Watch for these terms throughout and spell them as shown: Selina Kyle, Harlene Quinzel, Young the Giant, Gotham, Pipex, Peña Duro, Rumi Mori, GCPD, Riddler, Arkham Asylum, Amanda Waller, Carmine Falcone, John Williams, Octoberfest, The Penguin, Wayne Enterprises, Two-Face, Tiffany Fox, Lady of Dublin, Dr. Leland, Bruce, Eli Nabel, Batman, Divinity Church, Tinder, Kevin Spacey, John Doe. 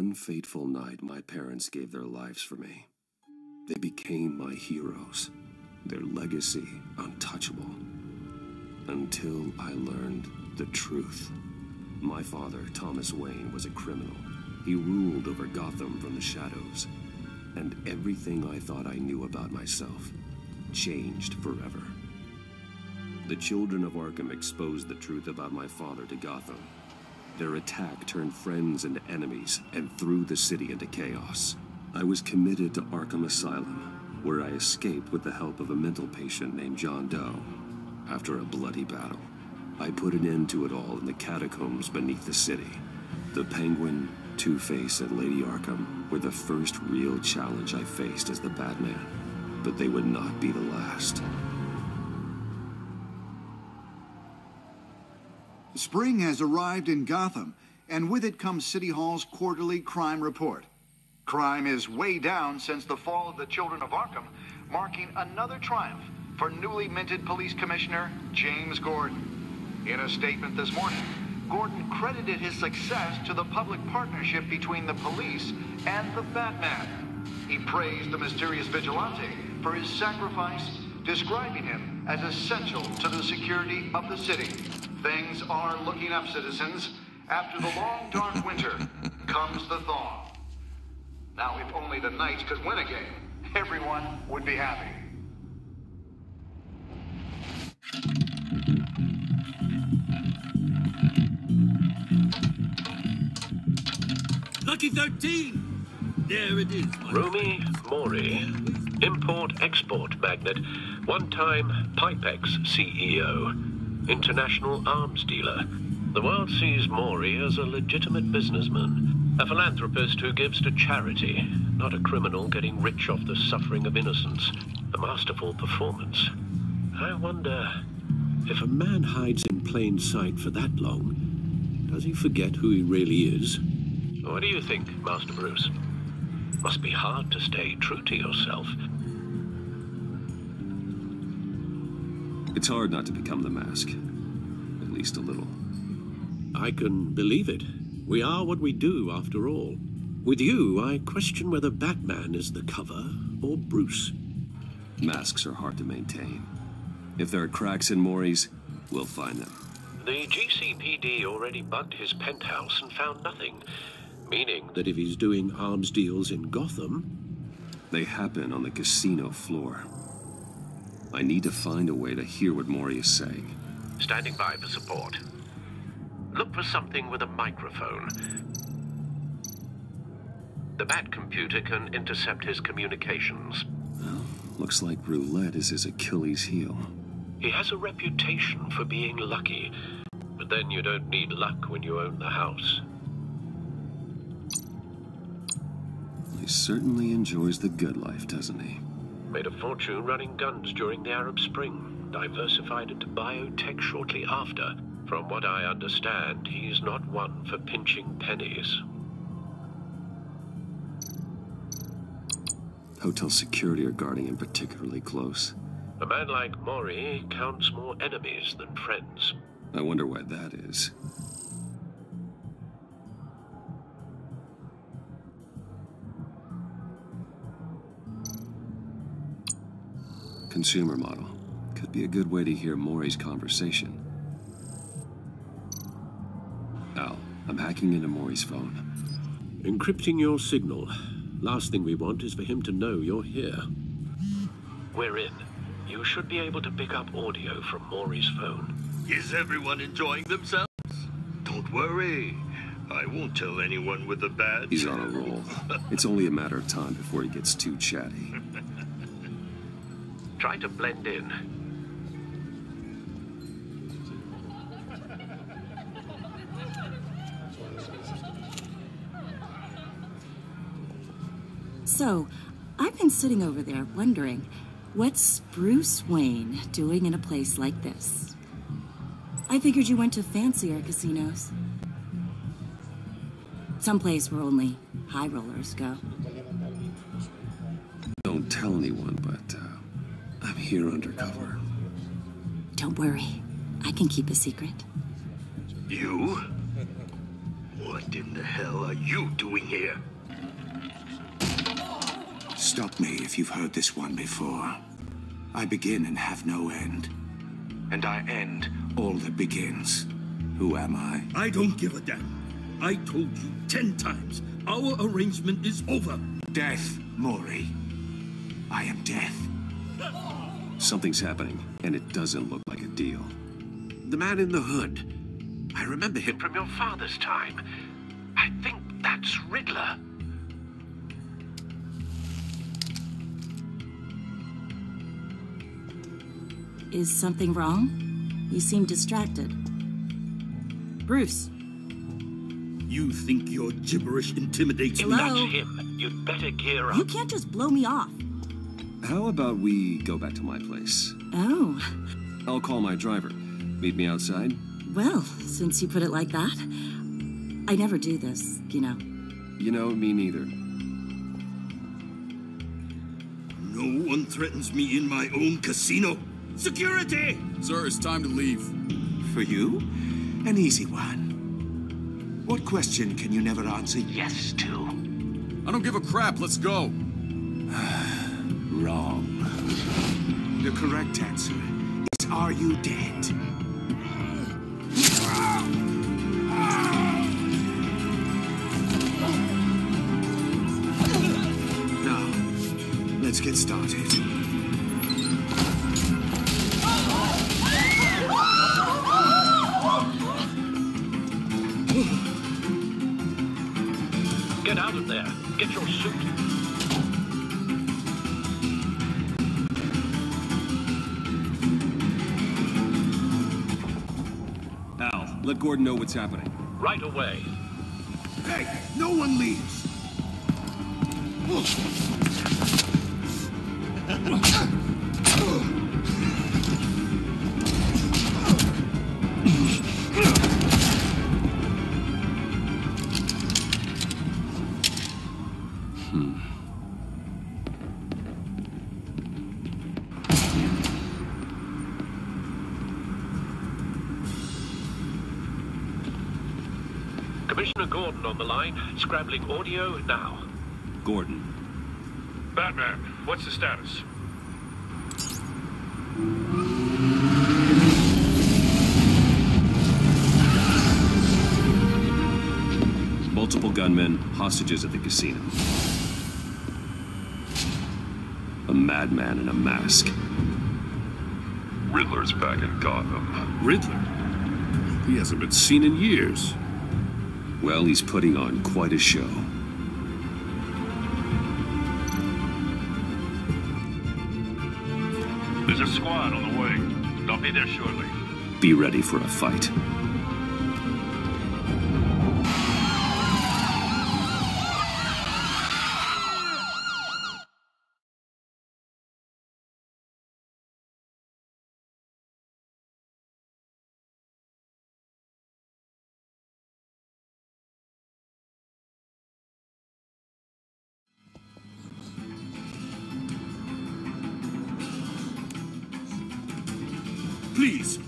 one fateful night, my parents gave their lives for me. They became my heroes, their legacy untouchable. Until I learned the truth. My father, Thomas Wayne, was a criminal. He ruled over Gotham from the shadows. And everything I thought I knew about myself changed forever. The Children of Arkham exposed the truth about my father to Gotham. Their attack turned friends into enemies and threw the city into chaos. I was committed to Arkham Asylum, where I escaped with the help of a mental patient named John Doe. After a bloody battle, I put an end to it all in the catacombs beneath the city. The Penguin, Two-Face, and Lady Arkham were the first real challenge I faced as the Batman, but they would not be the last. Spring has arrived in Gotham, and with it comes City Hall's quarterly crime report. Crime is way down since the fall of the Children of Arkham, marking another triumph for newly minted police commissioner James Gordon. In a statement this morning, Gordon credited his success to the public partnership between the police and the Batman. He praised the mysterious vigilante for his sacrifice, describing him as essential to the security of the city. Things are looking up, citizens. After the long, dark winter comes the thaw. Now, if only the Knights could win a game, everyone would be happy. Lucky 13! There it is. Rumi Mori, import-export magnate, one-time Pipex CEO, international arms dealer. The world sees Mori as a legitimate businessman. A philanthropist who gives to charity, not a criminal getting rich off the suffering of innocence. A masterful performance. I wonder, if a man hides in plain sight for that long, does he forget who he really is? What do you think, Master Bruce? Must be hard to stay true to yourself. It's hard not to become the mask. At least a little. I can believe it. We are what we do, after all. With you, I question whether Batman is the cover or Bruce. Masks are hard to maintain. If there are cracks in Mori's, we'll find them. The GCPD already bugged his penthouse and found nothing, meaning that if he's doing arms deals in Gotham... They happen on the casino floor. I need to find a way to hear what Mori is saying. Standing by for support. Look for something with a microphone. The Bat computer can intercept his communications. Well, looks like Roulette is his Achilles heel. He has a reputation for being lucky, but then you don't need luck when you own the house. He certainly enjoys the good life, doesn't he? Made a fortune running guns during the Arab Spring, diversified into biotech shortly after. From what I understand, he's not one for pinching pennies. Hotel security are guarding him particularly close. A man like Mori counts more enemies than friends. I wonder why that is. Consumer model. Could be a good way to hear Mori's conversation. I'm hacking into Mori's phone. Encrypting your signal. Last thing we want is for him to know you're here. We're in. You should be able to pick up audio from Mori's phone. Is everyone enjoying themselves? Don't worry. I won't tell anyone with the badge. He's on a roll. It's only a matter of time before he gets too chatty. Try to blend in. So, I've been sitting over there wondering, what's Bruce Wayne doing in a place like this? I figured you went to fancier casinos. Someplace where only high rollers go. Don't tell anyone, but I'm here undercover. Don't worry, I can keep a secret. You? What in the hell are you doing here? Stop me if you've heard this one before. I begin and have no end. And I end all that begins. Who am I? I don't give a damn. I told you 10 times. Our arrangement is over. Death, Mori. I am death. Something's happening, and it doesn't look like a deal. The man in the hood. I remember him from your father's time. I think that's Riddler. Is something wrong? You seem distracted. Bruce. You think your gibberish intimidates me? Hello? That's him. You'd better gear up. You can't just blow me off. How about we go back to my place? Oh. I'll call my driver. Meet me outside. Well, since you put it like that, I never do this, you know. You know, me neither. No one threatens me in my own casino. Security! Sir, it's time to leave. For you? An easy one. What question can you never answer yes to? I don't give a crap. Let's go. Wrong. The correct answer is, are you dead? Let's get started. Get out of there. Get your suit. Al, let Gordon know what's happening. Right away. Hey, no one leaves. Commissioner Gordon on the line, scrambling audio now. Gordon. Batman, what's the status? Multiple gunmen, hostages at the casino. A madman in a mask. Riddler's back in Gotham. Riddler? He hasn't been seen in years. Well, he's putting on quite a show. There's a squad on the way. They'll be there shortly. Be ready for a fight.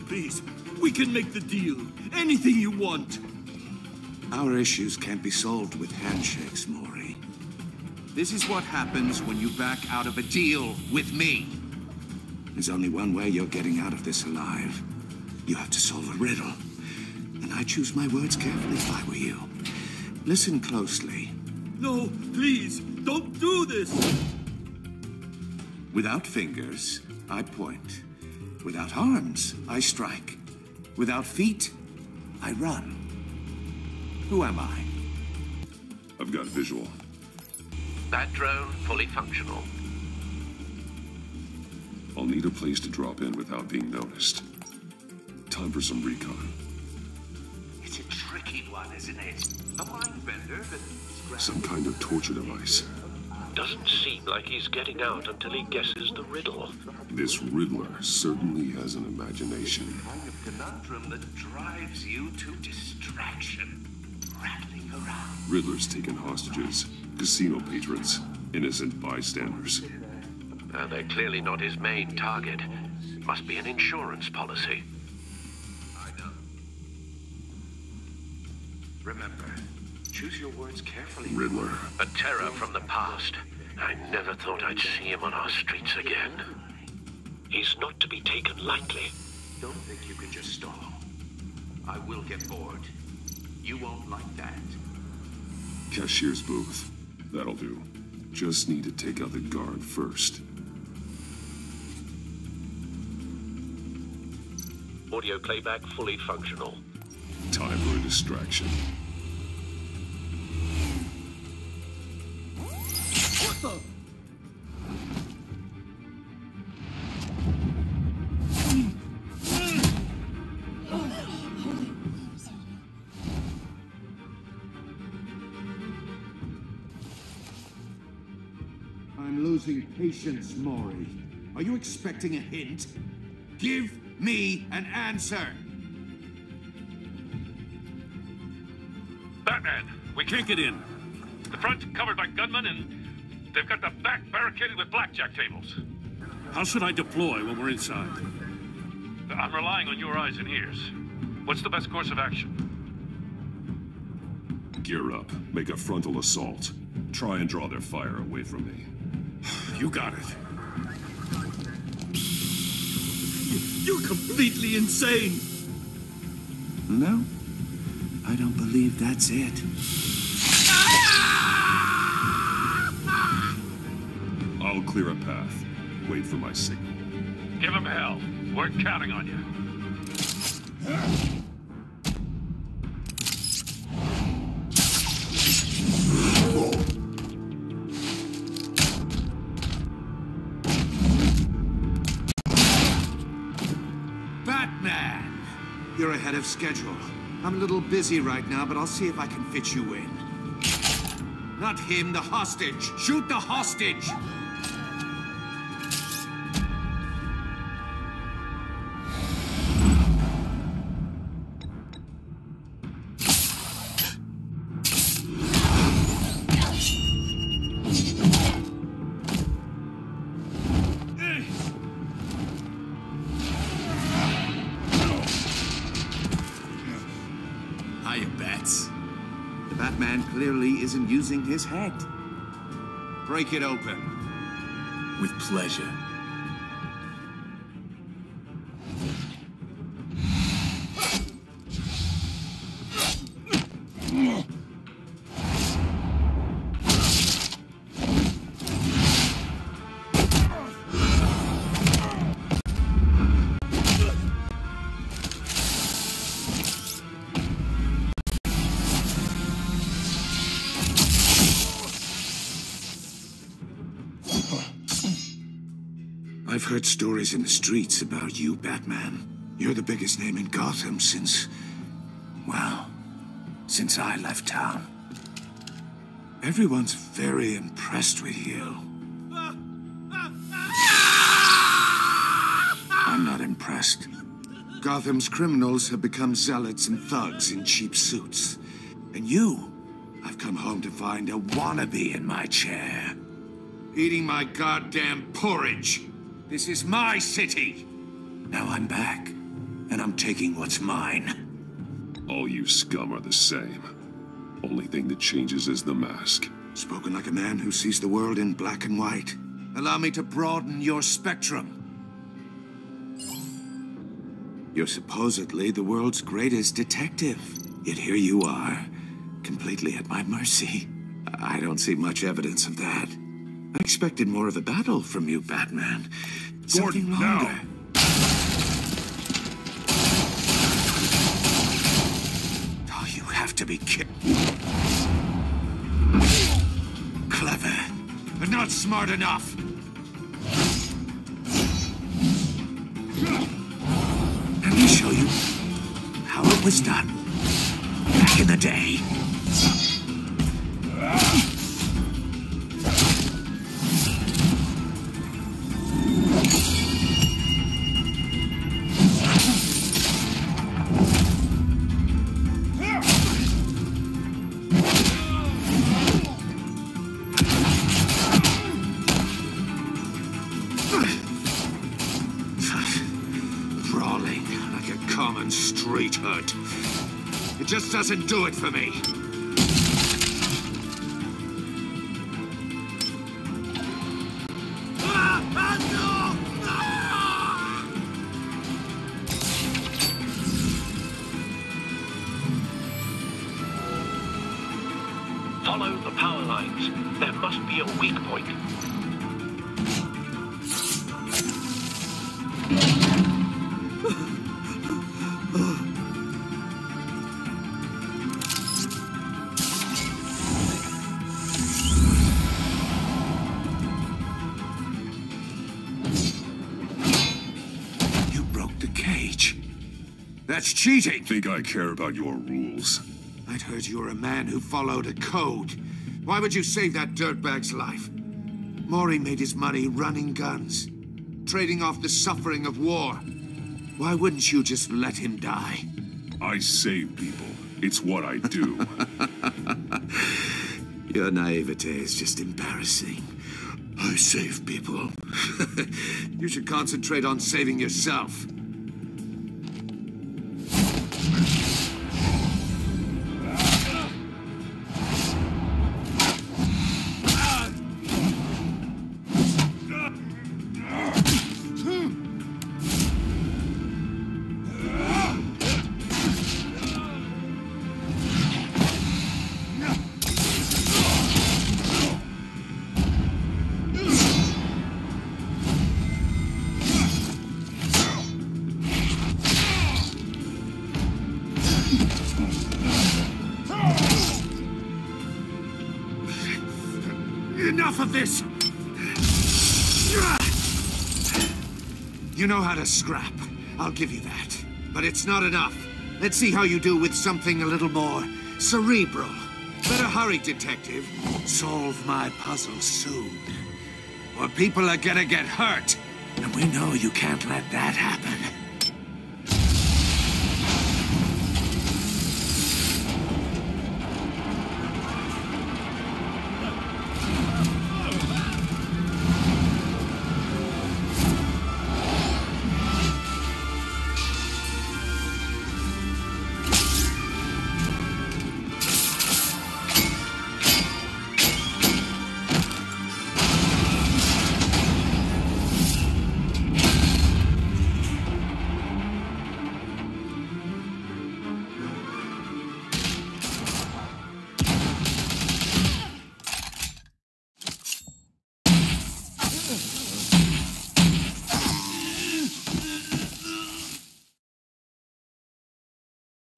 Please, we can make the deal. Anything you want. Our issues can't be solved with handshakes, Mori. This is what happens when you back out of a deal with me. There's only one way you're getting out of this alive. You have to solve a riddle. And I choose my words carefully if I were you. Listen closely. No, please, don't do this! Without fingers, I point. Without arms, I strike. Without feet, I run. Who am I? I've got a visual. That drone fully functional. I'll need a place to drop in without being noticed. Time for some recon. It's a tricky one, isn't it? A mind bender, but... Some kind of torture device. Doesn't seem like he's getting out until he guesses the riddle. This Riddler certainly has an imagination. The kind of conundrum that drives you to distraction. Rattling around. Riddler's taken hostages, casino patrons, innocent bystanders. And they're clearly not his main target. Must be an insurance policy. I know. Remember, Choose your words carefully. Riddler. A terror from the past. I never thought I'd see him on our streets again. He's not to be taken lightly. Don't think you can just stall. I will get bored. You won't like that. Cashier's booth. That'll do. Just need to take out the guard first. Audio playback fully functional. Time for a distraction. What the? I'm losing patience, Mori. Are you expecting a hint? Give me an answer! Batman, we can't get in. The front's covered by gunmen and they've got the back barricaded with blackjack tables. How should I deploy when we're inside? I'm relying on your eyes and ears. What's the best course of action? Gear up. Make a frontal assault. Try and draw their fire away from me. You got it. You're completely insane! No, I don't believe that's it. I'll clear a path. Wait for my signal. Give him hell. We're counting on you. You're ahead of schedule. I'm a little busy right now, but I'll see if I can fit you in. Not him, the hostage. Shoot the hostage! Isn't using his head. Break it open. With pleasure. I've heard stories in the streets about you, Batman. You're the biggest name in Gotham since... well, since I left town. Everyone's very impressed with you. I'm not impressed. Gotham's criminals have become zealots and thugs in cheap suits. And you, I've come home to find a wannabe in my chair. Eating my goddamn porridge. This is my city! Now I'm back, and I'm taking what's mine. All you scum are the same. Only thing that changes is the mask. Spoken like a man who sees the world in black and white. Allow me to broaden your spectrum. You're supposedly the world's greatest detective. Yet here you are, completely at my mercy. I don't see much evidence of that. I expected more of a battle from you, Batman. Something longer. Now. Oh, you have to be kidding. Clever, but not smart enough. Let me show you how it was done back in the day. It just doesn't do it for me. lives. There must be a weak point. You broke the cage. That's cheating. Think I care about your rules? I'd heard you were a man who followed a code. Why would you save that dirtbag's life? Mori made his money running guns, trading off the suffering of war. Why wouldn't you just let him die? I save people. It's what I do. Your naivete is just embarrassing. I save people. You should concentrate on saving yourself. You know how to scrap. I'll give you that. But it's not enough. Let's see how you do with something a little more cerebral. Better hurry, detective. Solve my puzzle soon. Or people are gonna get hurt. And we know you can't let that happen.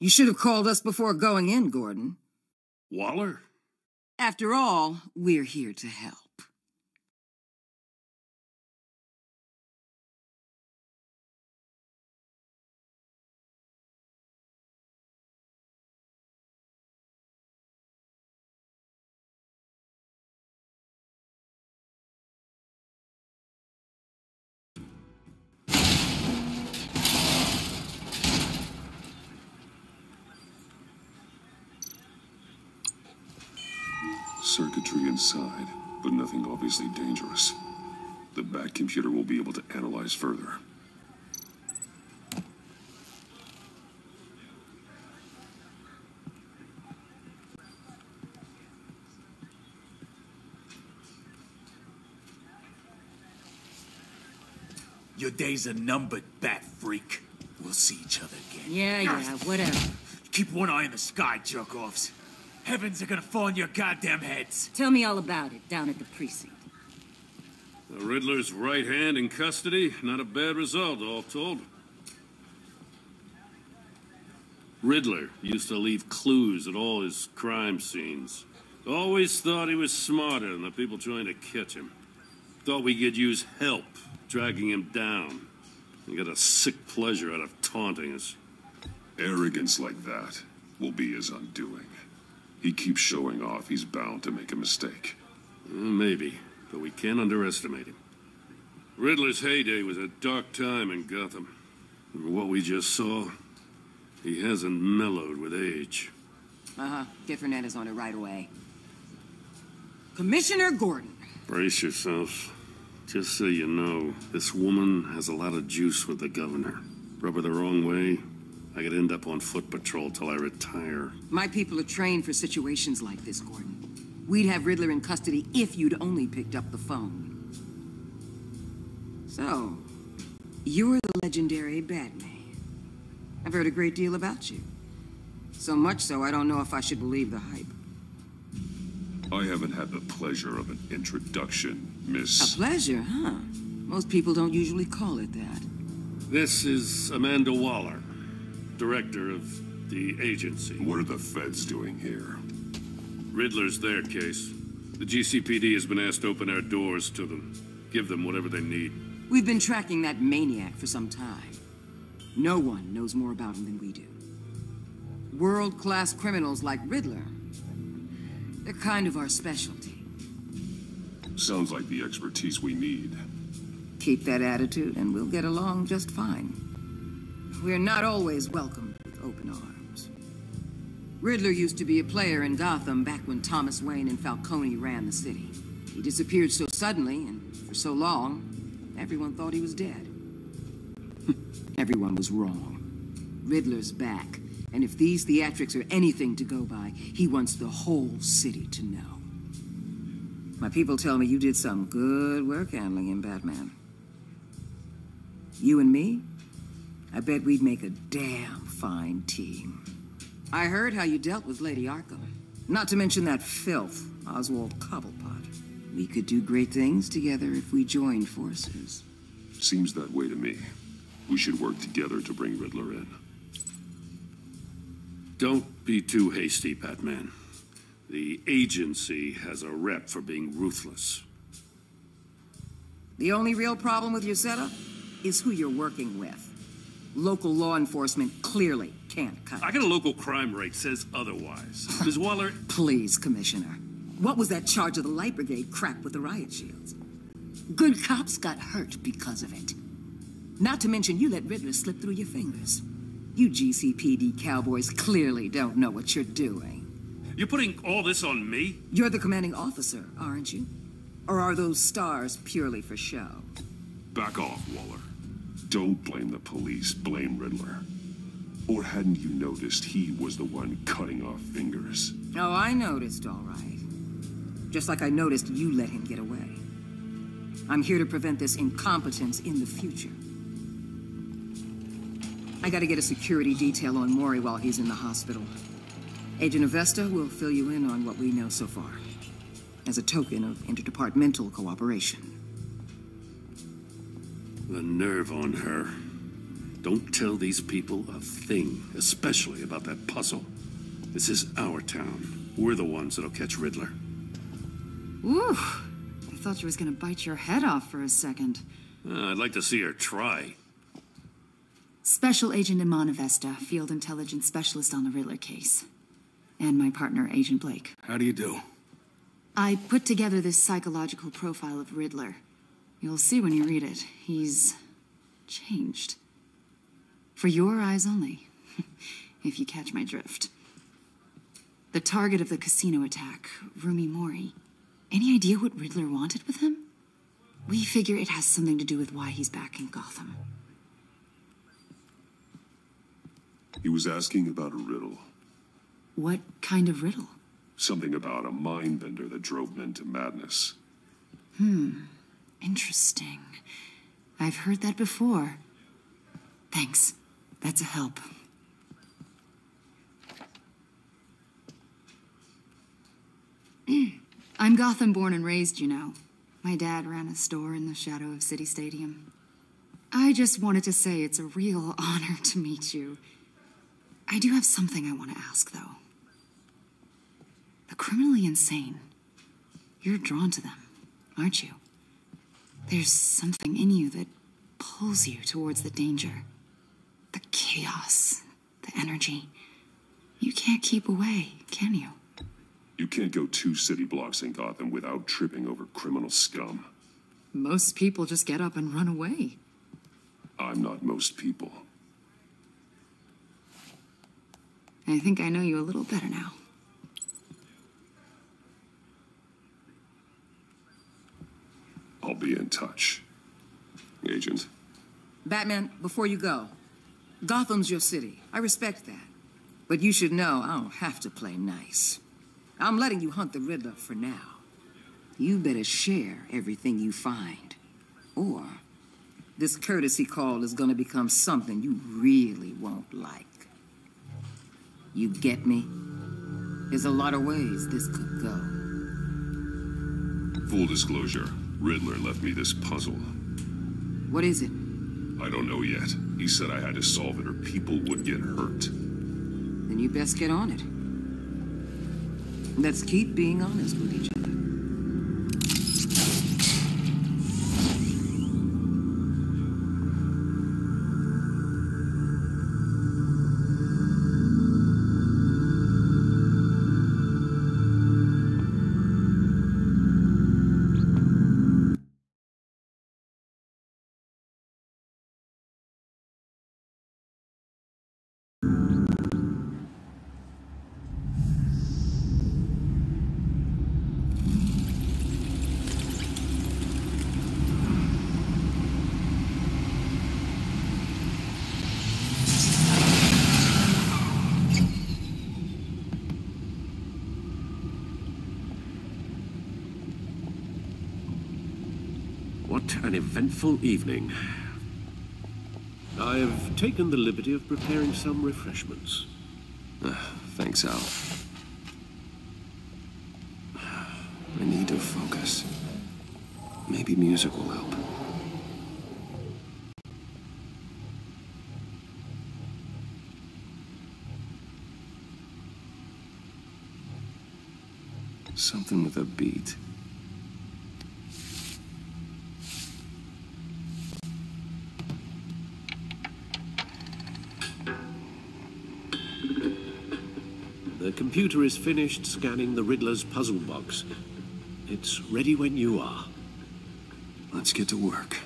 You should have called us before going in, Gordon. Waller? After all, we're here to help. Circuitry inside, but nothing obviously dangerous. The back computer will be able to analyze further. Your days are numbered, bat freak. We'll see each other again. Yeah, whatever. Keep one eye on the sky, jerk-offs. Heavens are gonna fall on your goddamn heads. Tell me all about it, down at the precinct. The Riddler's right hand in custody? Not a bad result, all told. Riddler used to leave clues at all his crime scenes. Always thought he was smarter than the people trying to catch him. Thought we could use help dragging him down. He got a sick pleasure out of taunting us. Arrogance like that will be his undoing. He keeps showing off, he's bound to make a mistake. Maybe, but we can't underestimate him. Riddler's heyday was a dark time in Gotham. From what we just saw, he hasn't mellowed with age. Get Fernandez on it right away. Commissioner Gordon. Brace yourself. Just so you know, this woman has a lot of juice with the governor. Rub her the wrong way, I could end up on foot patrol till I retire. My people are trained for situations like this, Gordon. We'd have Riddler in custody if you'd only picked up the phone. So, you're the legendary Batman. I've heard a great deal about you. So much so, I don't know if I should believe the hype. I haven't had the pleasure of an introduction, miss. A pleasure, huh? Most people don't usually call it that. This is Amanda Waller, director of the agency. What are the feds doing here? Riddler's their case. The GCPD has been asked to open our doors to them. Give them whatever they need. We've been tracking that maniac for some time. No one knows more about him than we do. World-class criminals like Riddler, they're kind of our specialty. Sounds like the expertise we need. Keep that attitude and we'll get along just fine. We're not always welcomed with open arms. Riddler used to be a player in Gotham back when Thomas Wayne and Falcone ran the city. He disappeared so suddenly and for so long, everyone thought he was dead. Everyone was wrong. Riddler's back. And if these theatrics are anything to go by, he wants the whole city to know. My people tell me you did some good work handling him, Batman. You and me? I bet we'd make a damn fine team. I heard how you dealt with Lady Arkham. Not to mention that filth, Oswald Cobblepot. We could do great things together if we joined forces. Seems that way to me. We should work together to bring Riddler in. Don't be too hasty, Batman. The agency has a rep for being ruthless. The only real problem with your setup is who you're working with. Local law enforcement clearly can't cut it. I got a local crime rate says otherwise. Ms. Waller... Please, Commissioner. What was that charge of the Light Brigade crap with the riot shields? Good cops got hurt because of it. Not to mention you let Riddler slip through your fingers. You GCPD cowboys clearly don't know what you're doing. You're putting all this on me? You're the commanding officer, aren't you? Or are those stars purely for show? Back off, Waller. Don't blame the police, blame Riddler. Or hadn't you noticed he was the one cutting off fingers? Oh, I noticed, all right. Just like I noticed you let him get away. I'm here to prevent this incompetence in the future. I gotta get a security detail on Mori while he's in the hospital. Agent Avesta will fill you in on what we know so far, as a token of interdepartmental cooperation. The nerve on her. Don't tell these people a thing, especially about that puzzle. This is our town. We're the ones that'll catch Riddler. Ooh, I thought she was gonna bite your head off for a second. I'd like to see her try. Special Agent Iman Avesta, Field Intelligence Specialist on the Riddler case. And my partner, Agent Blake. How do you do? I put together this psychological profile of Riddler. You'll see when you read it. He's... changed. For your eyes only. If you catch my drift. The target of the casino attack, Rumi Mori. Any idea what Riddler wanted with him? We figure it has something to do with why he's back in Gotham. He was asking about a riddle. What kind of riddle? Something about a mind-bender that drove men to madness. Interesting. I've heard that before. Thanks. That's a help. I'm Gotham born and raised, you know. My dad ran a store in the shadow of City Stadium. I just wanted to say it's a real honor to meet you. I do have something I want to ask, though. The criminally insane. You're drawn to them, aren't you? There's something in you that pulls you towards the danger. The chaos. The energy. You can't keep away, can you? You can't go 2 city blocks in Gotham without tripping over criminal scum. Most people just get up and run away. I'm not most people. I think I know you a little better now. I'll be in touch, Agent. Batman, before you go, Gotham's your city. I respect that. But you should know I don't have to play nice. I'm letting you hunt the Riddler for now. You better share everything you find. Or this courtesy call is going to become something you really won't like. You get me? There's a lot of ways this could go. Full disclosure, Riddler left me this puzzle. What is it? I don't know yet. He said I had to solve it or people would get hurt. Then you best get on it. Let's keep being honest with each other. An eventful evening. I've taken the liberty of preparing some refreshments. Thanks, Al. I need to focus. Maybe music will help. Something with a beat. The computer is finished scanning the Riddler's puzzle box. It's ready when you are. Let's get to work.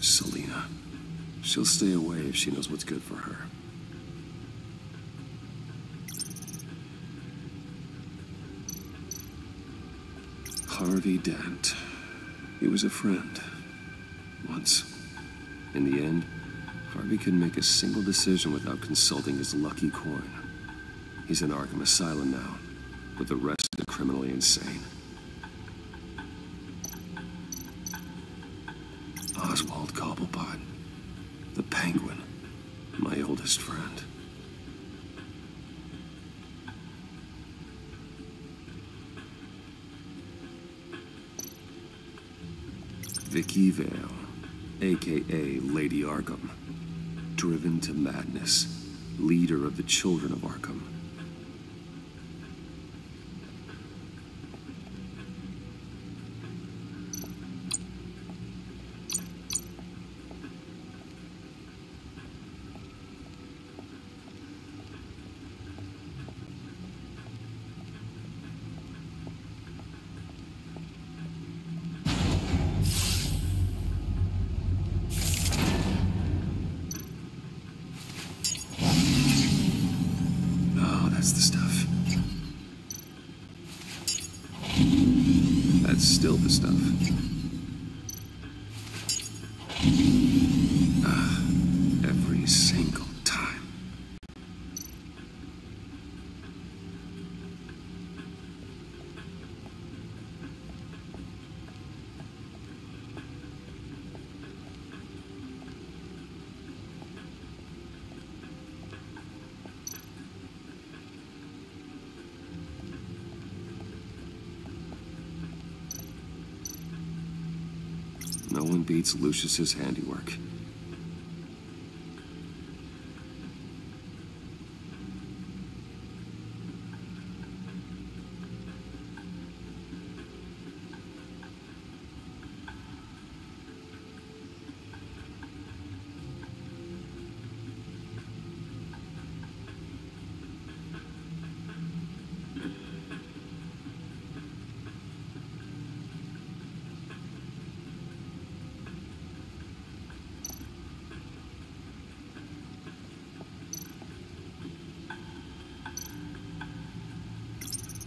Selina. She'll stay away if she knows what's good for her. Harvey Dent. He was a friend. Once. In the end, Harvey couldn't make a single decision without consulting his lucky coin. He's in Arkham Asylum now, with the rest of the criminally insane. Oswald Cobblepot, the Penguin, my oldest friend. Vicki Vale. A.K.A. Lady Arkham, driven to madness, leader of the Children of Arkham. No one beats Lucius's handiwork.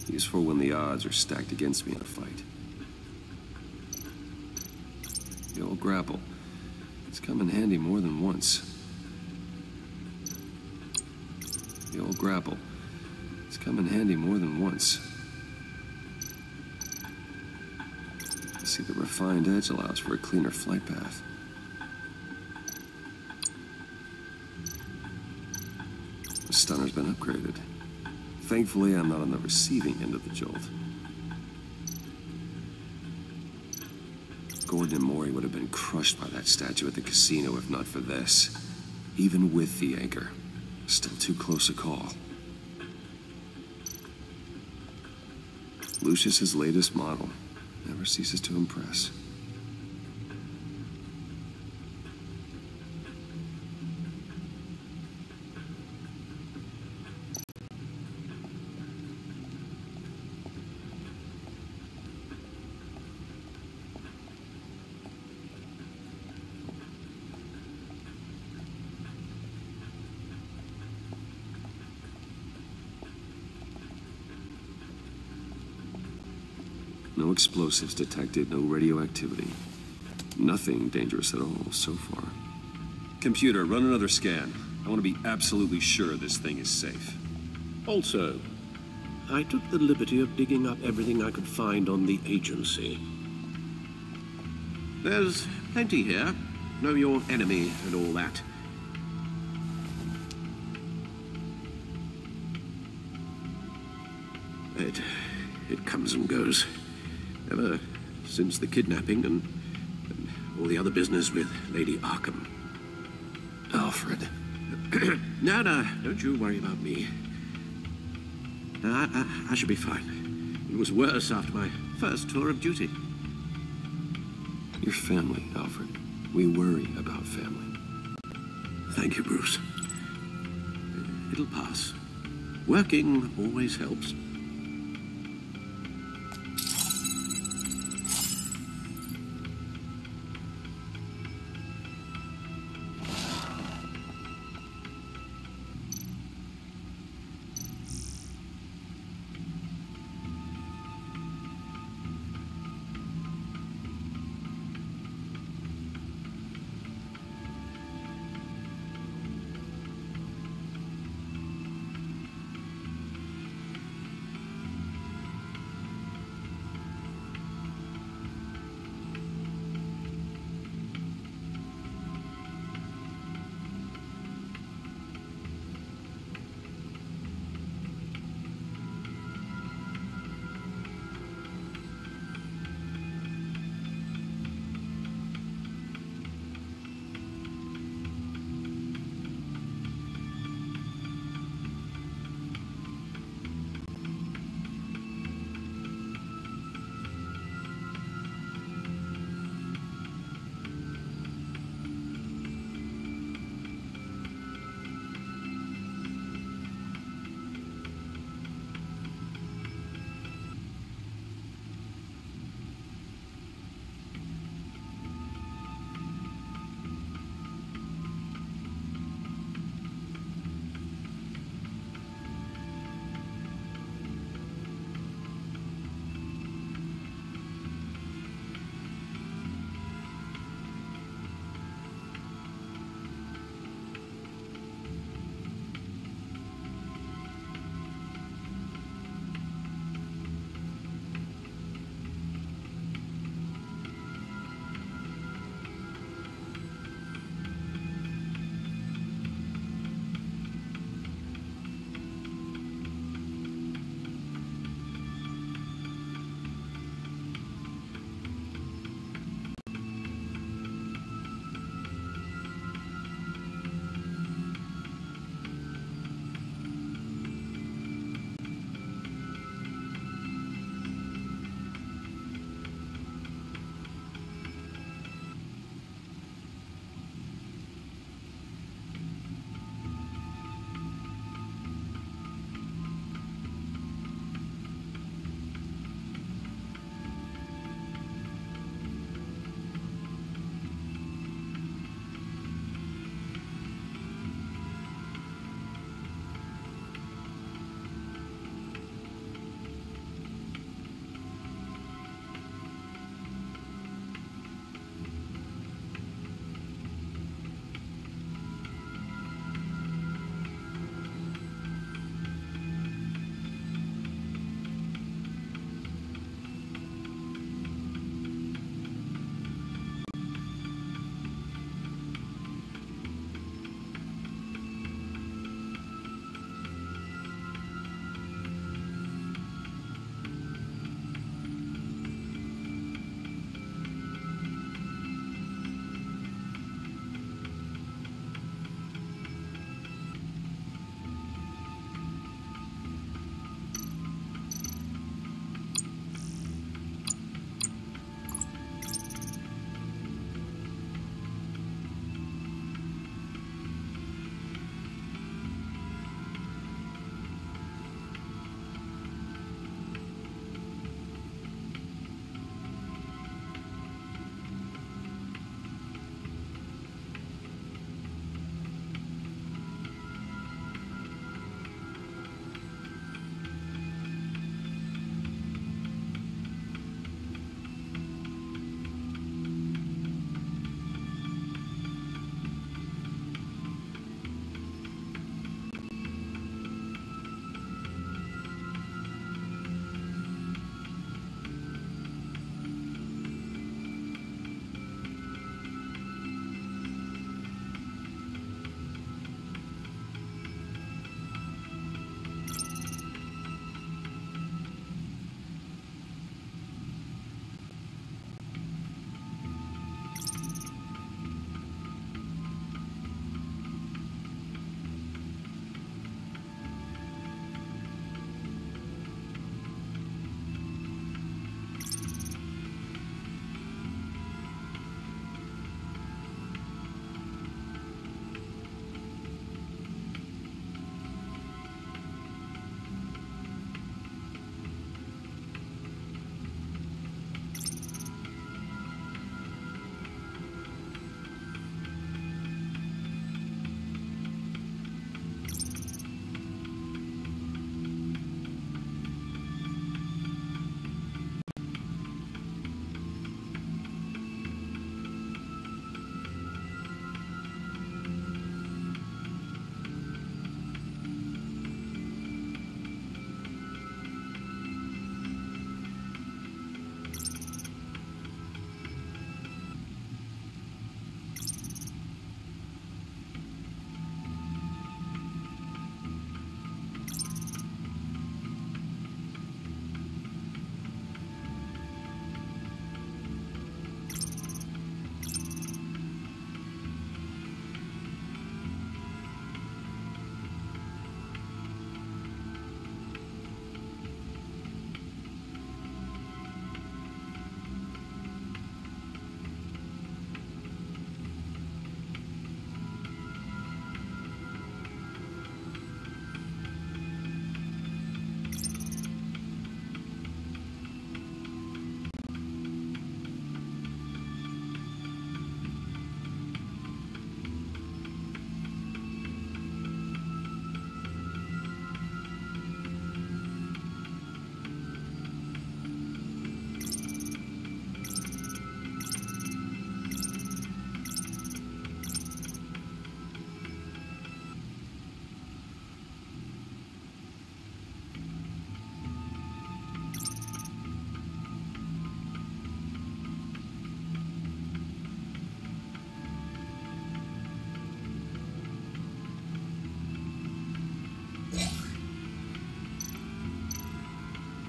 Useful when the odds are stacked against me in a fight. The old grapple. It's come in handy more than once. The old grapple. It's come in handy more than once. See, the refined edge allows for a cleaner flight path. stunner's been upgraded. Thankfully, I'm not on the receiving end of the jolt. Gordon and Mori would have been crushed by that statue at the casino if not for this. Even with the anchor. Still too close a call. Lucius's latest model never ceases to impress. No explosives detected, no radioactivity. Nothing dangerous at all so far. Computer, run another scan. I want to be absolutely sure this thing is safe. Also, I took the liberty of digging up everything I could find on the agency. There's plenty here. Know your enemy and all that. It comes and goes. Ever since the kidnapping and all the other business with Lady Arkham. Alfred. No, don't you worry about me. No, I should be fine. It was worse after my first tour of duty. Your family, Alfred. We worry about family. Thank you, Bruce. It'll pass. Working always helps.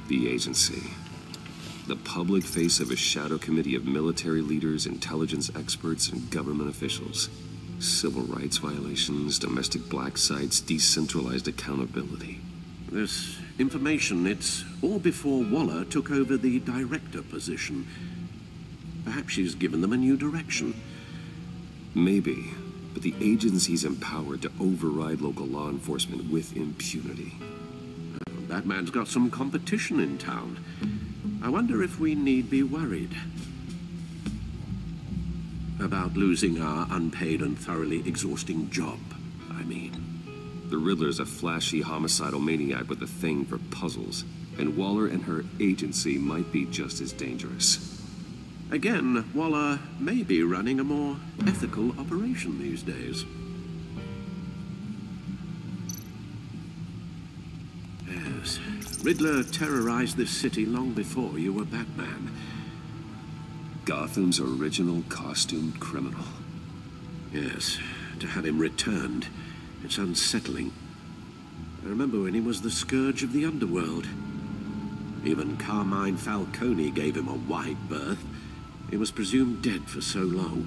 The agency. The public face of a shadow committee of military leaders, intelligence experts, and government officials. Civil rights violations, domestic black sites, decentralized accountability. This information, it's all before Waller took over the director position. Perhaps she's given them a new direction. Maybe, but the agency's empowered to override local law enforcement with impunity. Batman's got some competition in town. I wonder if we need be worried about losing our unpaid and thoroughly exhausting job, I mean. The Riddler's a flashy, homicidal maniac with a thing for puzzles, and Waller and her agency might be just as dangerous. Again, Waller may be running a more ethical operation these days. Yes, Riddler terrorized this city long before you were Batman. Gotham's original costumed criminal. Yes, to have him returned, it's unsettling. I remember when he was the scourge of the underworld. Even Carmine Falcone gave him a wide berth. He was presumed dead for so long.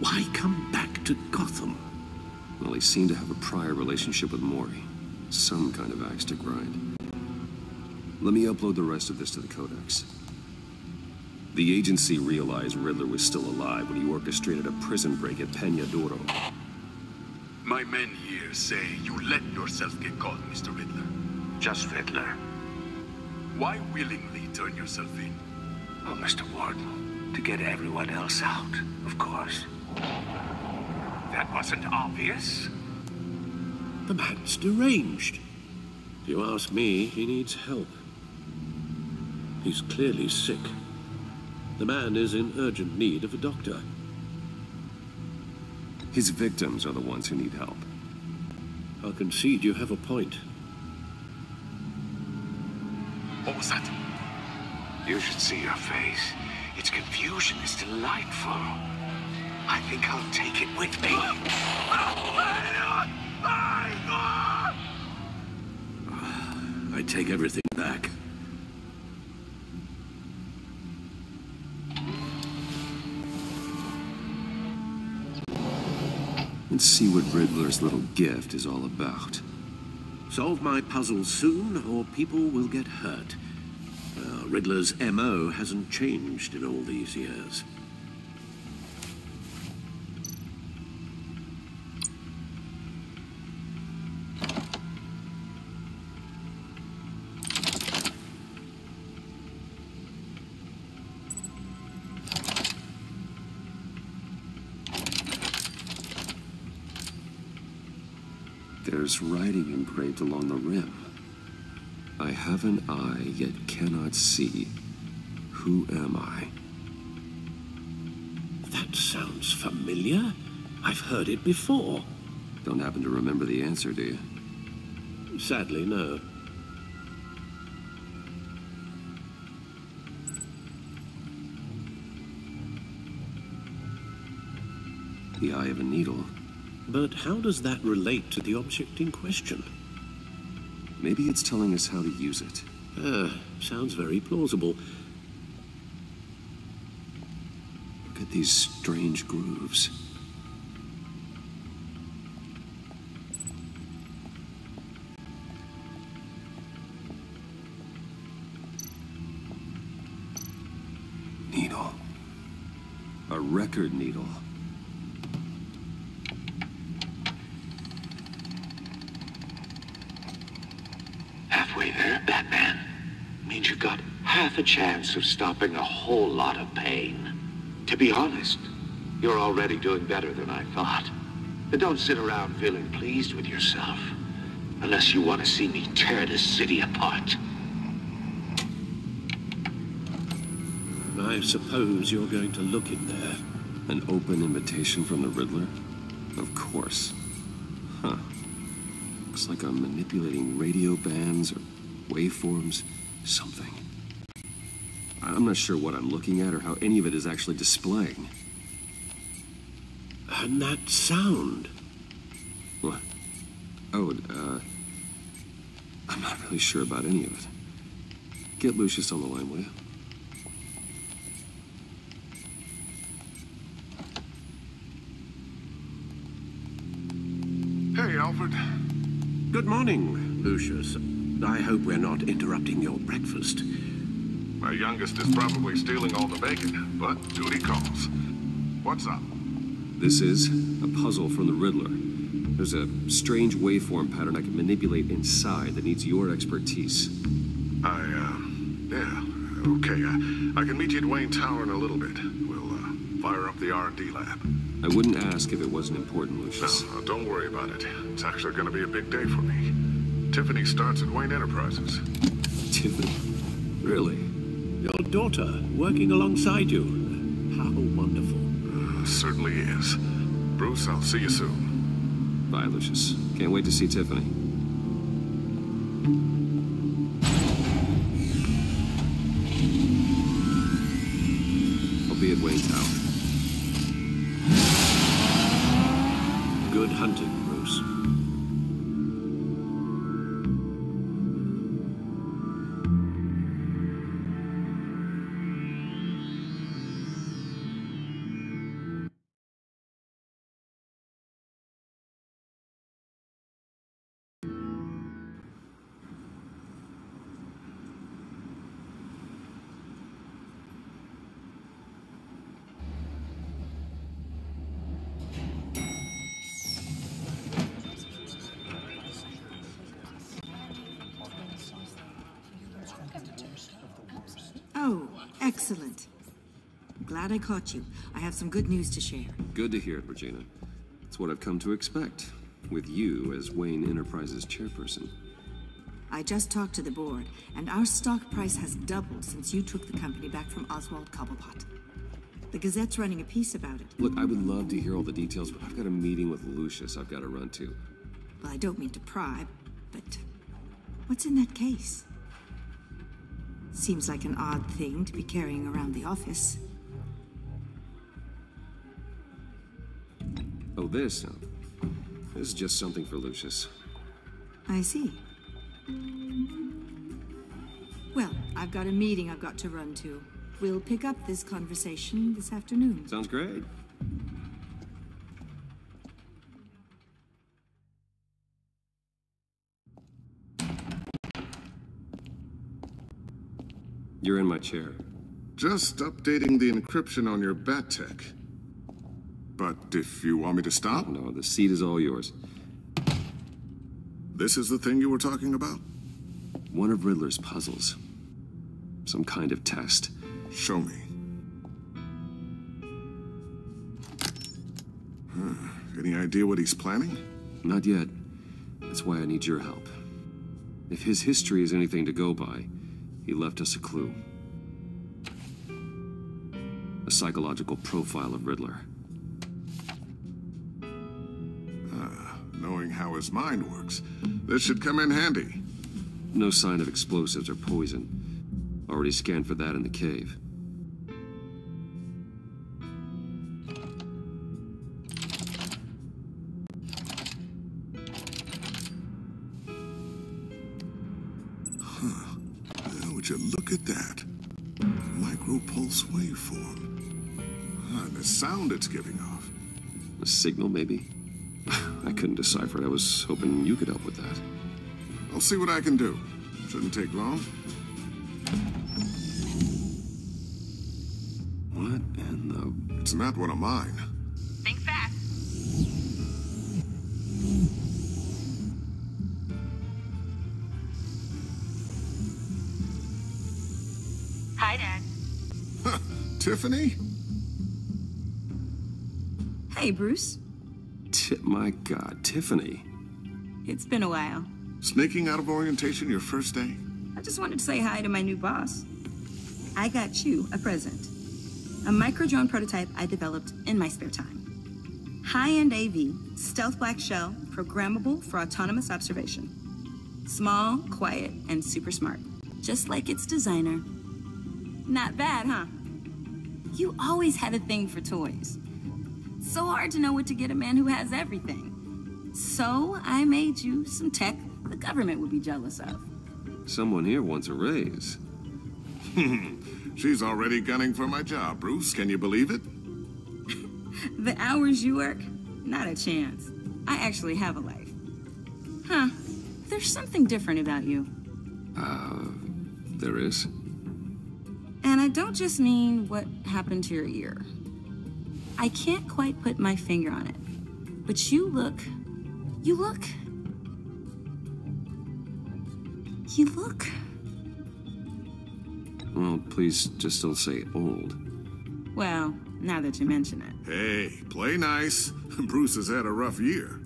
Why come back to Gotham? Well, he seemed to have a prior relationship with Mori. Some kind of axe to grind. Let me upload the rest of this to the Codex. The agency realized Riddler was still alive when he orchestrated a prison break at Peña Duro. My men here say you let yourself get caught, Mr. Riddler. Just Riddler. Why willingly turn yourself in? Oh, Mr. Warden, to get everyone else out, of course. That wasn't obvious. The man's deranged. If you ask me, he needs help. He's clearly sick. The man is in urgent need of a doctor. His victims are the ones who need help. I'll concede you have a point. What was that? You should see your face. Its confusion is delightful. I think I'll take it with me. I take everything back. Let's see what Riddler's little gift is all about. Solve my puzzle soon, or people will get hurt. Riddler's M.O. hasn't changed in all these years. There's writing engraved along the rim. I have an eye, yet cannot see. Who am I? That sounds familiar. I've heard it before. Don't happen to remember the answer, do you? Sadly, no. The eye of a needle. But how does that relate to the object in question? Maybe it's telling us how to use it. Sounds very plausible. Look at these strange grooves. Needle. A record needle. A chance of stopping a whole lot of pain. To be honest, you're already doing better than I thought. But don't sit around feeling pleased with yourself, unless you want to see me tear this city apart. I suppose you're going to look in there. An open invitation from the Riddler? Of course. Huh. Looks like I'm manipulating radio bands or waveforms, something. I'm not sure what I'm looking at or how any of it is actually displaying. And that sound. What? Oh, I'm not really sure about any of it. Get Lucius on the line, will you? Hey, Alfred. Good morning, Lucius. I hope we're not interrupting your breakfast. My youngest is probably stealing all the bacon, but duty calls. What's up? This is a puzzle from the Riddler. There's a strange waveform pattern I can manipulate inside that needs your expertise. I can meet you at Wayne Tower in a little bit. We'll fire up the R&D lab. I wouldn't ask if it wasn't important, Lucius. No, don't worry about it. It's actually going to be a big day for me. Tiffany starts at Wayne Enterprises. Tiffany? Really? Your daughter, working alongside you. How wonderful. Certainly is. Bruce, I'll see you soon. Bye, Lucius. Can't wait to see Tiffany. I'll be at Wayne Tower. Good hunting, Bruce. Excellent. Glad I caught you. I have some good news to share. Good to hear it, Regina. It's what I've come to expect, with you as Wayne Enterprises chairperson. I just talked to the board, and our stock price has doubled since you took the company back from Oswald Cobblepot. The Gazette's running a piece about it. Look, I would love to hear all the details, but I've got a meeting with Lucius I've got to run to. Well, I don't mean to pry, but what's in that case? Seems like an odd thing to be carrying around the office. Oh, this? No. This is just something for Lucius. I see. Well, I've got a meeting I've got to run to. We'll pick up this conversation this afternoon. Sounds great. You're in my chair. Just updating the encryption on your bat tech. But if you want me to stop? No, the seat is all yours. This is the thing you were talking about? One of Riddler's puzzles. Some kind of test. Show me. Any idea what he's planning? Not yet. That's why I need your help. If his history is anything to go by, he left us a clue. A psychological profile of Riddler. Knowing how his mind works, this should come in handy. No sign of explosives or poison. Already scanned for that in the cave. Look at that. Micropulse waveform. The sound it's giving off. A signal, maybe? I couldn't decipher it. I was hoping you could help with that. I'll see what I can do. Shouldn't take long. What in the... It's not one of mine. Think fast. Hi, Dad. Huh, Tiffany? Hey, Bruce. My God, Tiffany. It's been a while. Sneaking out of orientation your first day? I just wanted to say hi to my new boss. I got you a present. A micro-drone prototype I developed in my spare time. High-end AV, stealth black shell, programmable for autonomous observation. Small, quiet, and super smart. Just like its designer. Not bad, huh? You always had a thing for toys. So hard to know what to get a man who has everything. So I made you some tech the government would be jealous of. Someone here wants a raise. She's already gunning for my job, Bruce. Can you believe it? The hours you work? Not a chance. I actually have a life. Huh. There's something different about you. There is? And I don't just mean what happened to your ear. I can't quite put my finger on it. But you look. Well, please just don't say old. Well, now that you mention it. Hey, play nice. Bruce has had a rough year.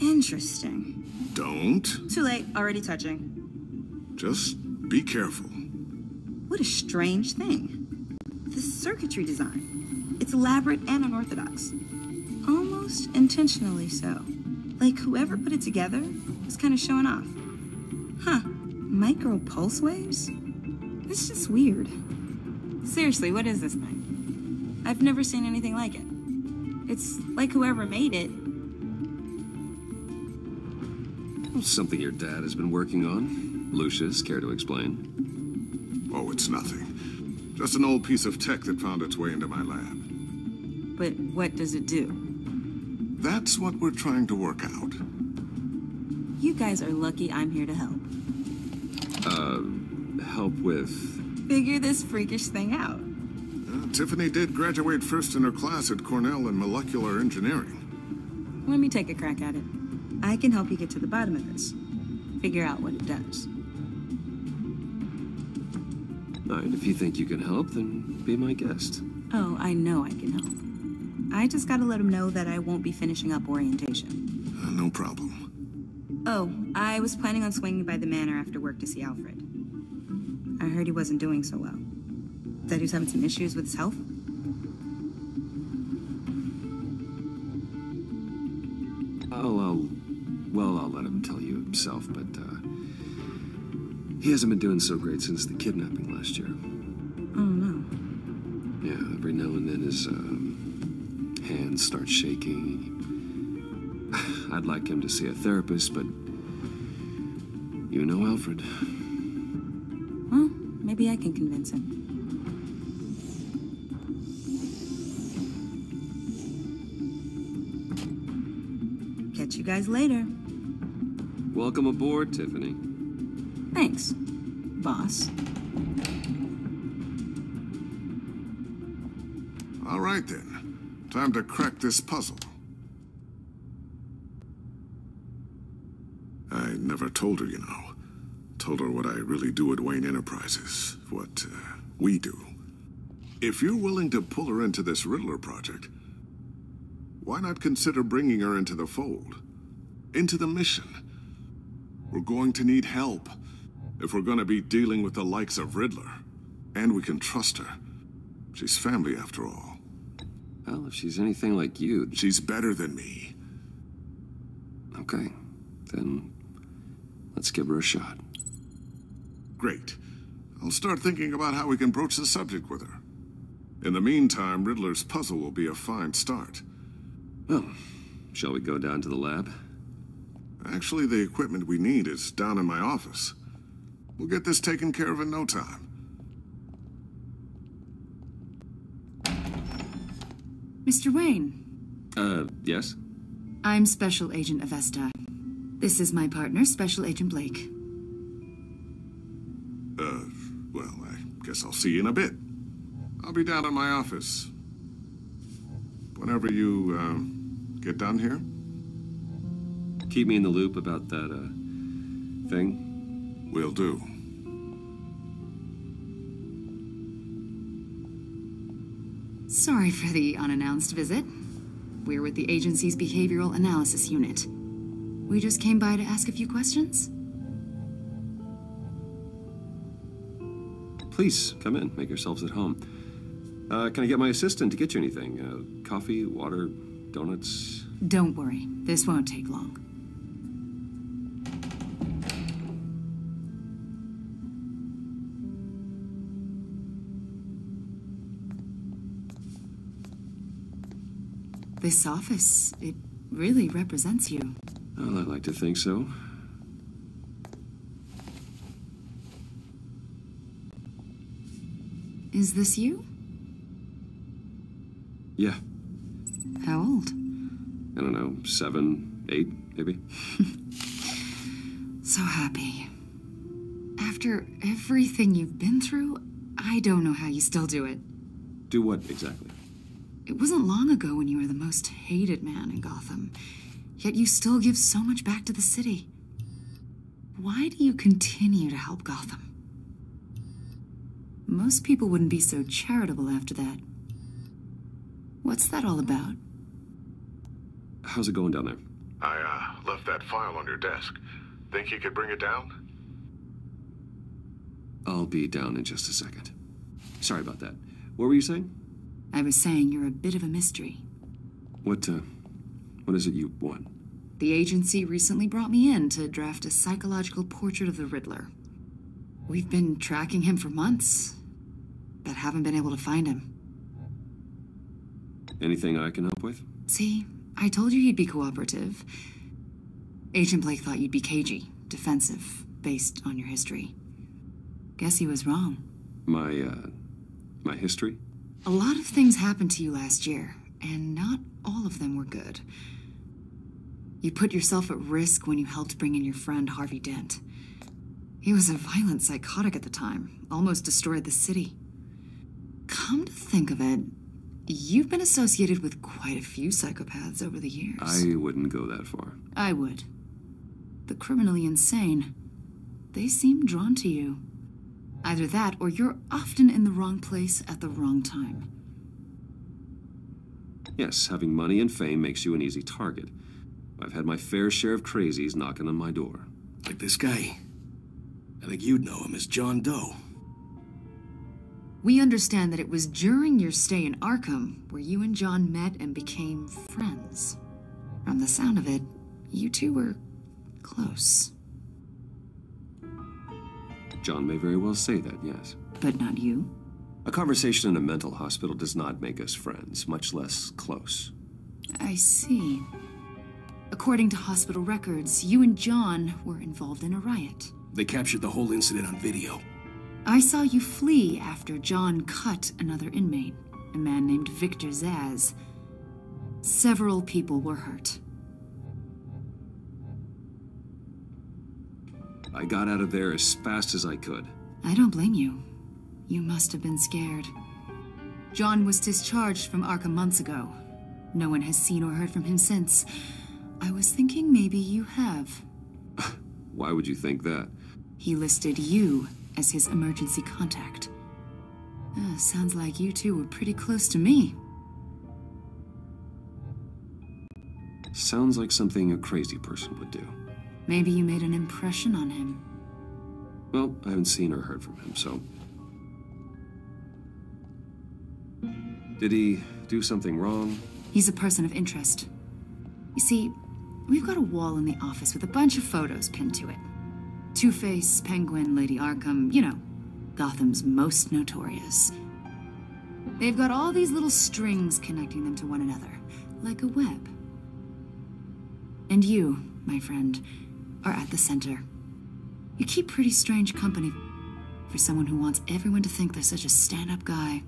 Interesting. Don't. Too late. Already touching. Just be careful. What a strange thing. This circuitry design. It's elaborate and unorthodox. Almost intentionally so. Like whoever put it together was kind of showing off. Huh. Micro pulse waves? It's just weird. Seriously, what is this thing? I've never seen anything like it. It's like whoever made it. Something your dad has been working on. Lucius, care to explain? Oh, it's nothing. Just an old piece of tech that found its way into my lab. But what does it do? That's what we're trying to work out. You guys are lucky I'm here to help. Help with? Figure this freakish thing out. Tiffany did graduate first in her class at Cornell in molecular engineering. Let me take a crack at it. I can help you get to the bottom of this. Figure out what it does. All right, if you think you can help, then be my guest. Oh, I know I can help. I just gotta let him know that I won't be finishing up orientation. No problem. Oh, I was planning on swinging by the manor after work to see Alfred. I heard he wasn't doing so well. That he was having some issues with his health? I'll let him tell you himself, but he hasn't been doing so great since the kidnapping last year. Oh, no. Yeah, every now and then his hands start shaking. I'd like him to see a therapist, but you know Alfred. Well, maybe I can convince him. Catch you guys later. Welcome aboard, Tiffany. Thanks, boss. All right, then. Time to crack this puzzle. I never told her, you know. Told her what I really do at Wayne Enterprises. What we do. If you're willing to pull her into this Riddler project, why not consider bringing her into the fold? Into the mission. We're going to need help if we're going to be dealing with the likes of Riddler. And we can trust her. She's family, after all. Well, if she's anything like you... She's better than me. Okay. Then, let's give her a shot. Great. I'll start thinking about how we can broach the subject with her. In the meantime, Riddler's puzzle will be a fine start. Well, shall we go down to the lab? Actually, the equipment we need is down in my office. We'll get this taken care of in no time. Mr. Wayne. Yes? I'm Special Agent Avesta. This is my partner, Special Agent Blake. Well, I guess I'll see you in a bit. I'll be down at my office. Whenever you, get down here. Keep me in the loop about that, thing. Will do. Sorry for the unannounced visit. We're with the agency's behavioral analysis unit. We just came by to ask a few questions. Please, come in. Make yourselves at home. Can I get my assistant to get you anything? Coffee, water, donuts? Don't worry. This won't take long. This office, it really represents you. Well, I like to think so. Is this you? Yeah. How old? I don't know, 7, 8, maybe. So happy. After everything you've been through, I don't know how you still do it. Do what, exactly? It wasn't long ago when you were the most hated man in Gotham, yet you still give so much back to the city. Why do you continue to help Gotham? Most people wouldn't be so charitable after that. What's that all about? How's it going down there? I left that file on your desk. Think you could bring it down? I'll be down in just a second. Sorry about that. What were you saying? I was saying you're a bit of a mystery. What is it you want? The agency recently brought me in to draft a psychological portrait of the Riddler. We've been tracking him for months, but haven't been able to find him. Anything I can help with? See, I told you he'd be cooperative. Agent Blake thought you'd be cagey, defensive, based on your history. Guess he was wrong. My history? A lot of things happened to you last year, and not all of them were good. You put yourself at risk when you helped bring in your friend Harvey Dent. He was a violent psychotic at the time, almost destroyed the city. Come to think of it, you've been associated with quite a few psychopaths over the years. I wouldn't go that far. I would. The criminally insane, they seem drawn to you. Either that, or you're often in the wrong place at the wrong time. Yes, having money and fame makes you an easy target. I've had my fair share of crazies knocking on my door. Like this guy. I think you'd know him as John Doe. We understand that it was during your stay in Arkham where you and John met and became friends. From the sound of it, you two were close. John may very well say that, yes. But not you? A conversation in a mental hospital does not make us friends, much less close. I see. According to hospital records, you and John were involved in a riot. They captured the whole incident on video. I saw you flee after John cut another inmate, a man named Victor Zaz. Several people were hurt. I got out of there as fast as I could. I don't blame you. You must have been scared. John was discharged from Arkham months ago. No one has seen or heard from him since. I was thinking maybe you have. Why would you think that? He listed you as his emergency contact. Sounds like you two were pretty close to me. Sounds like something a crazy person would do. Maybe you made an impression on him. Well, I haven't seen or heard from him, so... Did he do something wrong? He's a person of interest. You see, we've got a wall in the office with a bunch of photos pinned to it. Two-Face, Penguin, Lady Arkham, you know, Gotham's most notorious. They've got all these little strings connecting them to one another, like a web. And you, my friend, are at the center. You keep pretty strange company for someone who wants everyone to think they're such a stand-up guy.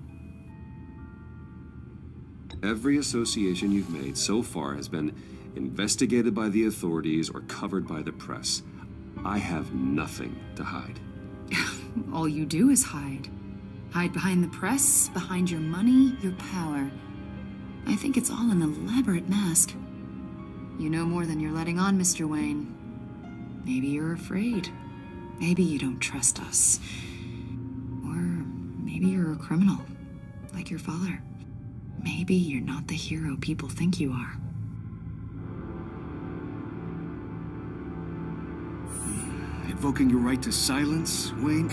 Every association you've made so far has been investigated by the authorities or covered by the press. I have nothing to hide. All you do is hide. Hide behind the press, behind your money, your power. I think it's all an elaborate mask. You know more than you're letting on, Mr. Wayne. Maybe you're afraid. Maybe you don't trust us. Or maybe you're a criminal, like your father. Maybe you're not the hero people think you are. Invoking your right to silence, Wayne?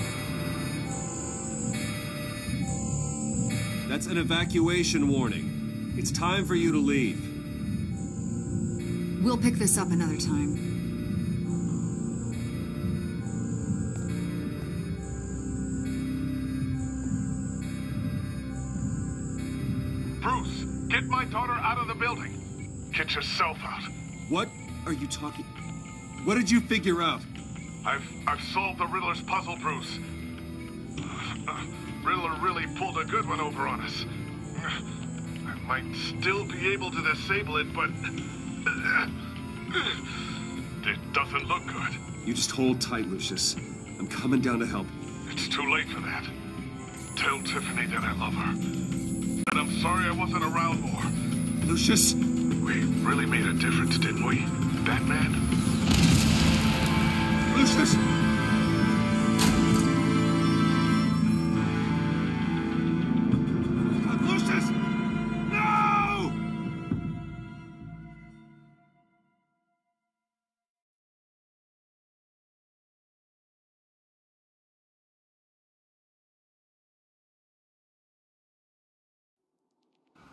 That's an evacuation warning. It's time for you to leave. We'll pick this up another time. Bruce, get my daughter out of the building. Get yourself out. What are you talking? What did you figure out? I've solved the Riddler's puzzle, Bruce. Riddler really pulled a good one over on us. I might still be able to disable it, but... it doesn't look good. You just hold tight, Lucius. I'm coming down to help. It's too late for that. Tell Tiffany that I love her. And I'm sorry I wasn't around more. Lucius! We really made a difference, didn't we, Batman? Lucius!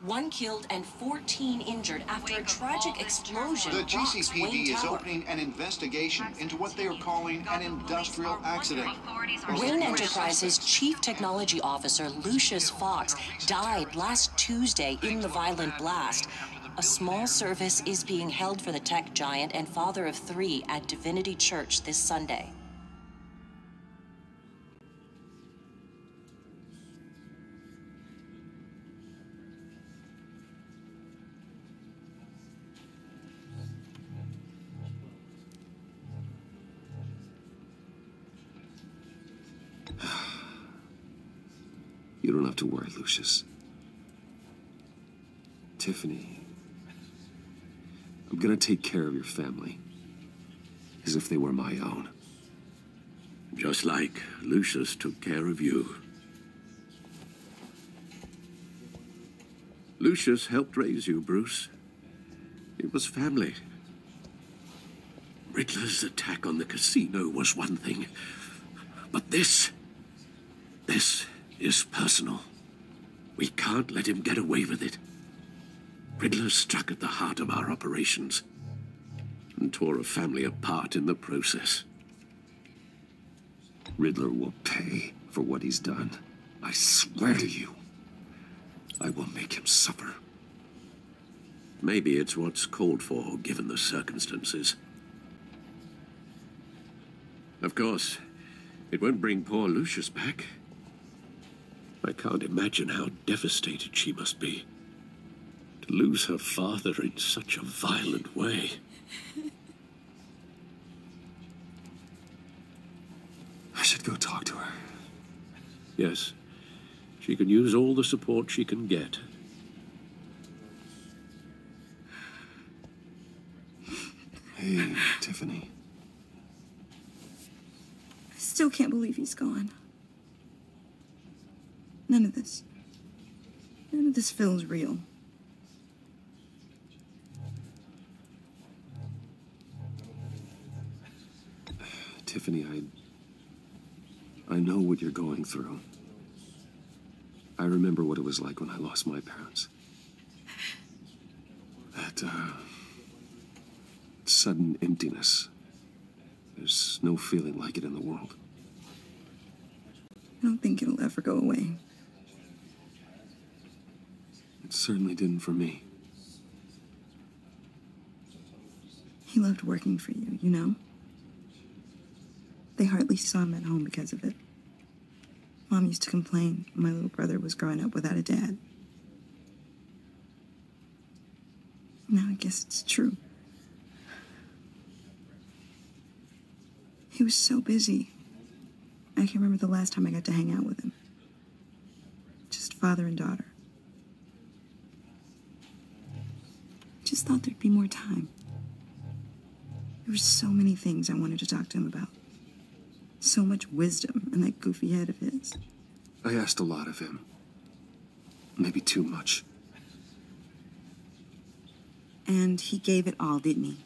One killed and 14 injured after a tragic explosion. The GCPD is opening an investigation into what they are calling an industrial accident. Wayne Enterprises Chief Technology Officer Lucius Fox died last Tuesday in the violent blast. A small service is being held for the tech giant and father of three at Divinity Church this Sunday. You don't have to worry, Lucius. Tiffany, I'm gonna take care of your family as if they were my own. Just like Lucius took care of you. Lucius helped raise you, Bruce. It was family. Riddler's attack on the casino was one thing, but this is personal. We can't let him get away with it. Riddler struck at the heart of our operations and tore a family apart in the process. Riddler will pay for what he's done. I swear to you, I will make him suffer. Maybe it's what's called for, given the circumstances. Of course, it won't bring poor Lucius back. I can't imagine how devastated she must be to lose her father in such a violent way. I should go talk to her. Yes, she can use all the support she can get. Hey, Tiffany. I still can't believe he's gone. None of this feels real. Tiffany, I know what you're going through. I remember what it was like when I lost my parents. That sudden emptiness. There's no feeling like it in the world. I don't think it'll ever go away. It certainly didn't for me. He loved working for you, you know? They hardly saw him at home because of it. Mom used to complain my little brother was growing up without a dad. Now I guess it's true. He was so busy. I can't remember the last time I got to hang out with him. Just father and daughter. Just thought there'd be more time. There were so many things I wanted to talk to him about. So much wisdom in that goofy head of his. I asked a lot of him. Maybe too much. And he gave it all, didn't he?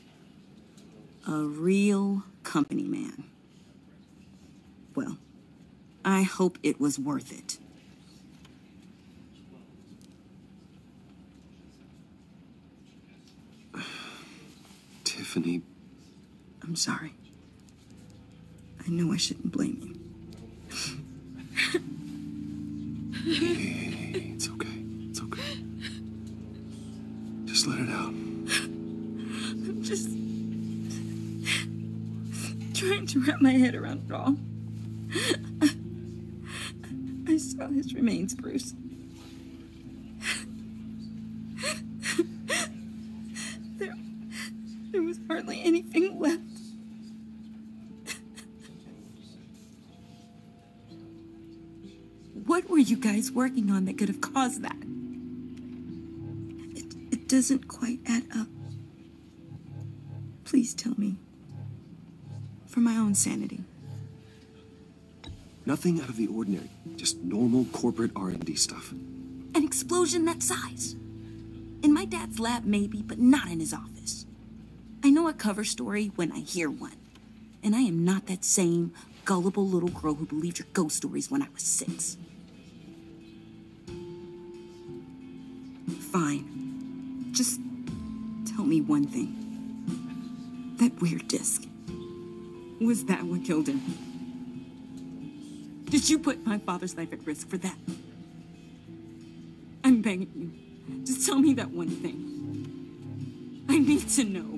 A real company man. Well, I hope it was worth it. Tiffany. I'm sorry. I know I shouldn't blame you. Hey, it's okay. It's okay. Just let it out. I'm just trying to wrap my head around it all. I just saw his remains, Bruce. There was hardly anything left. What were you guys working on that could have caused that? It doesn't quite add up. Please tell me. For my own sanity. Nothing out of the ordinary. Just normal corporate R&D stuff. An explosion that size. In my dad's lab, maybe, but not in his office. I know a cover story when I hear one. And I am not that same gullible little girl who believed your ghost stories when I was 6. Fine. Just tell me one thing. That weird disc. Was that what killed him? Did you put my father's life at risk for that? I'm begging you. Just tell me that one thing. I need to know.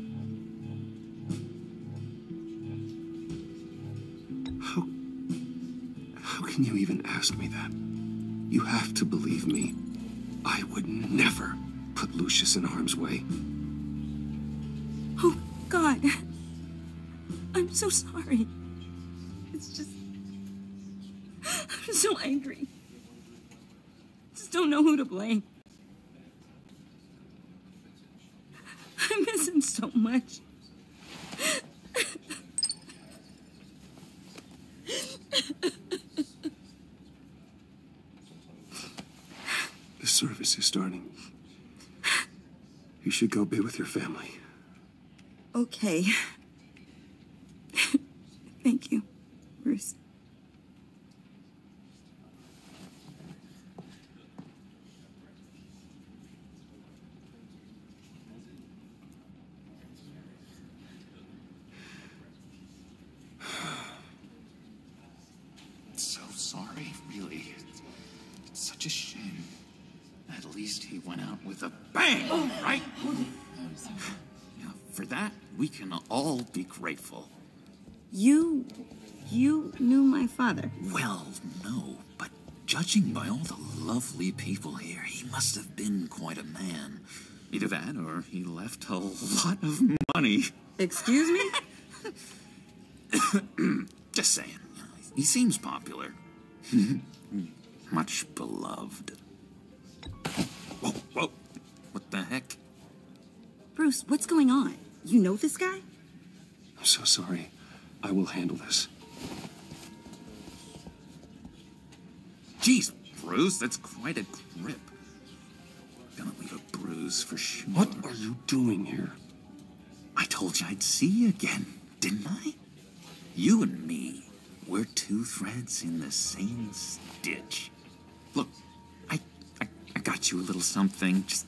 How can you even ask me that? You have to believe me. I would never put Lucius in harm's way. Oh, God. I'm so sorry. It's just... I'm so angry. Just don't know who to blame. I miss him so much. The service is starting. You should go be with your family. Okay. Thank you, Bruce. So sorry, really. It's such a shame. At least he went out with a bang, right? I'm sorry. Now, for that, we can all be grateful. You knew my father? Well, no, but judging by all the lovely people here, he must have been quite a man. Either that or he left a lot of money. Excuse me? Just saying. He seems popular. Much beloved. Whoa, whoa. What the heck? Bruce, what's going on? You know this guy? I'm so sorry. I will handle this. Jeez, Bruce, that's quite a grip. Gonna leave a bruise for sure. What are you doing here? I told you I'd see you again, didn't I? You and me, we're two threads in the same stitch. Look, I got you a little something, just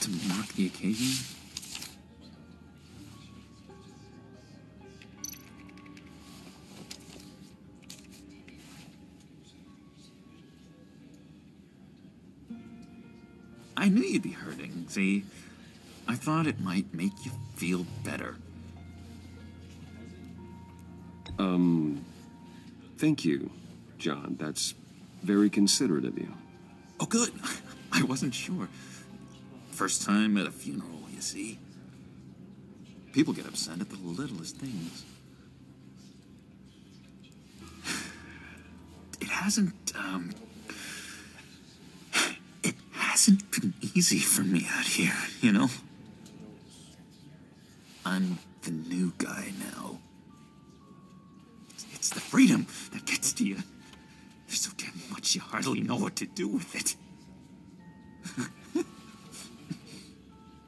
to mark the occasion. I knew you'd be hurting, see? I thought it might make you feel better. Thank you, John. That's very considerate of you. Oh, good. I wasn't sure. First time at a funeral, you see. People get upset at the littlest things. It hasn't been easy for me out here, you know? I'm the new guy now. It's the freedom that gets to you. There's so damn much you hardly know what to do with it.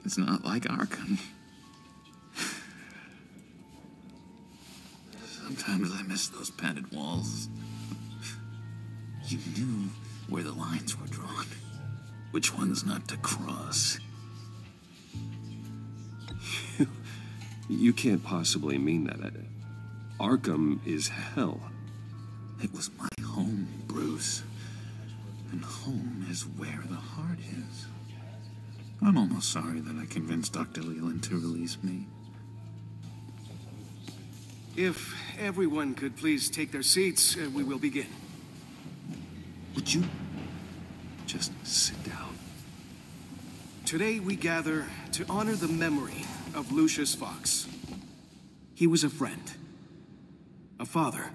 It's not like Arkham. Sometimes I miss those padded walls. You knew where the lines were drawn. Which one's not to cross? You can't possibly mean that. Arkham is hell. It was my home, Bruce. And home is where the heart is. I'm almost sorry that I convinced Dr. Leland to release me. If everyone could please take their seats, we will begin. Would you just sit down? Today we gather to honor the memory of Lucius Fox. He was a friend, a father,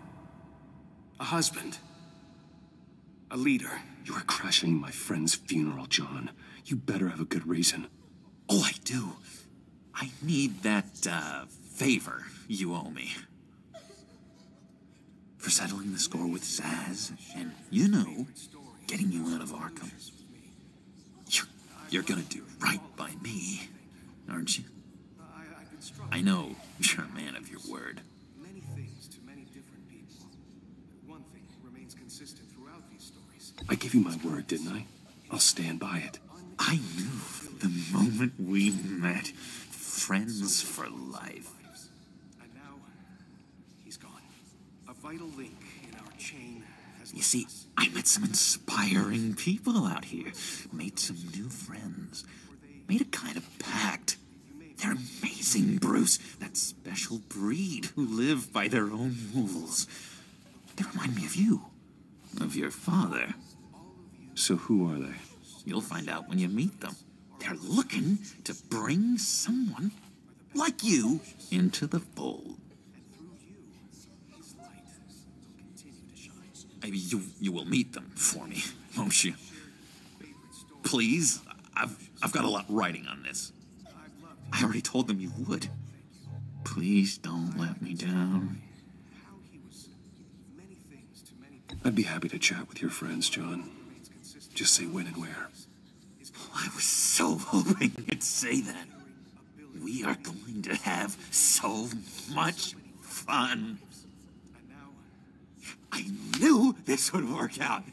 a husband, a leader. You are crashing my friend's funeral, John. You better have a good reason. Oh, I do. I need that, favor you owe me. For settling the score with Zaz and, you know, getting you out of Arkham. You're gonna do right by me, aren't you? I know you're a man of your word. Many things to many different people. One thing remains consistent throughout these stories. I gave you my word, didn't I? I'll stand by it. I knew the moment we met. Friends for life. And now he's gone. A vital link in our chain has you see, I met some inspiring people out here. Made some new friends. Made a kind of pact. They're amazing, Bruce. That special breed who live by their own rules. They remind me of you. Of your father. So who are they? You'll find out when you meet them. They're looking to bring someone like you into the fold. Maybe you will meet them for me, won't you? Please? I've got a lot writing on this. I already told them you would. Please don't let me down. I'd be happy to chat with your friends, John. Just say when and where. I was so hoping you'd say that. We are going to have so much fun. I knew this would work out.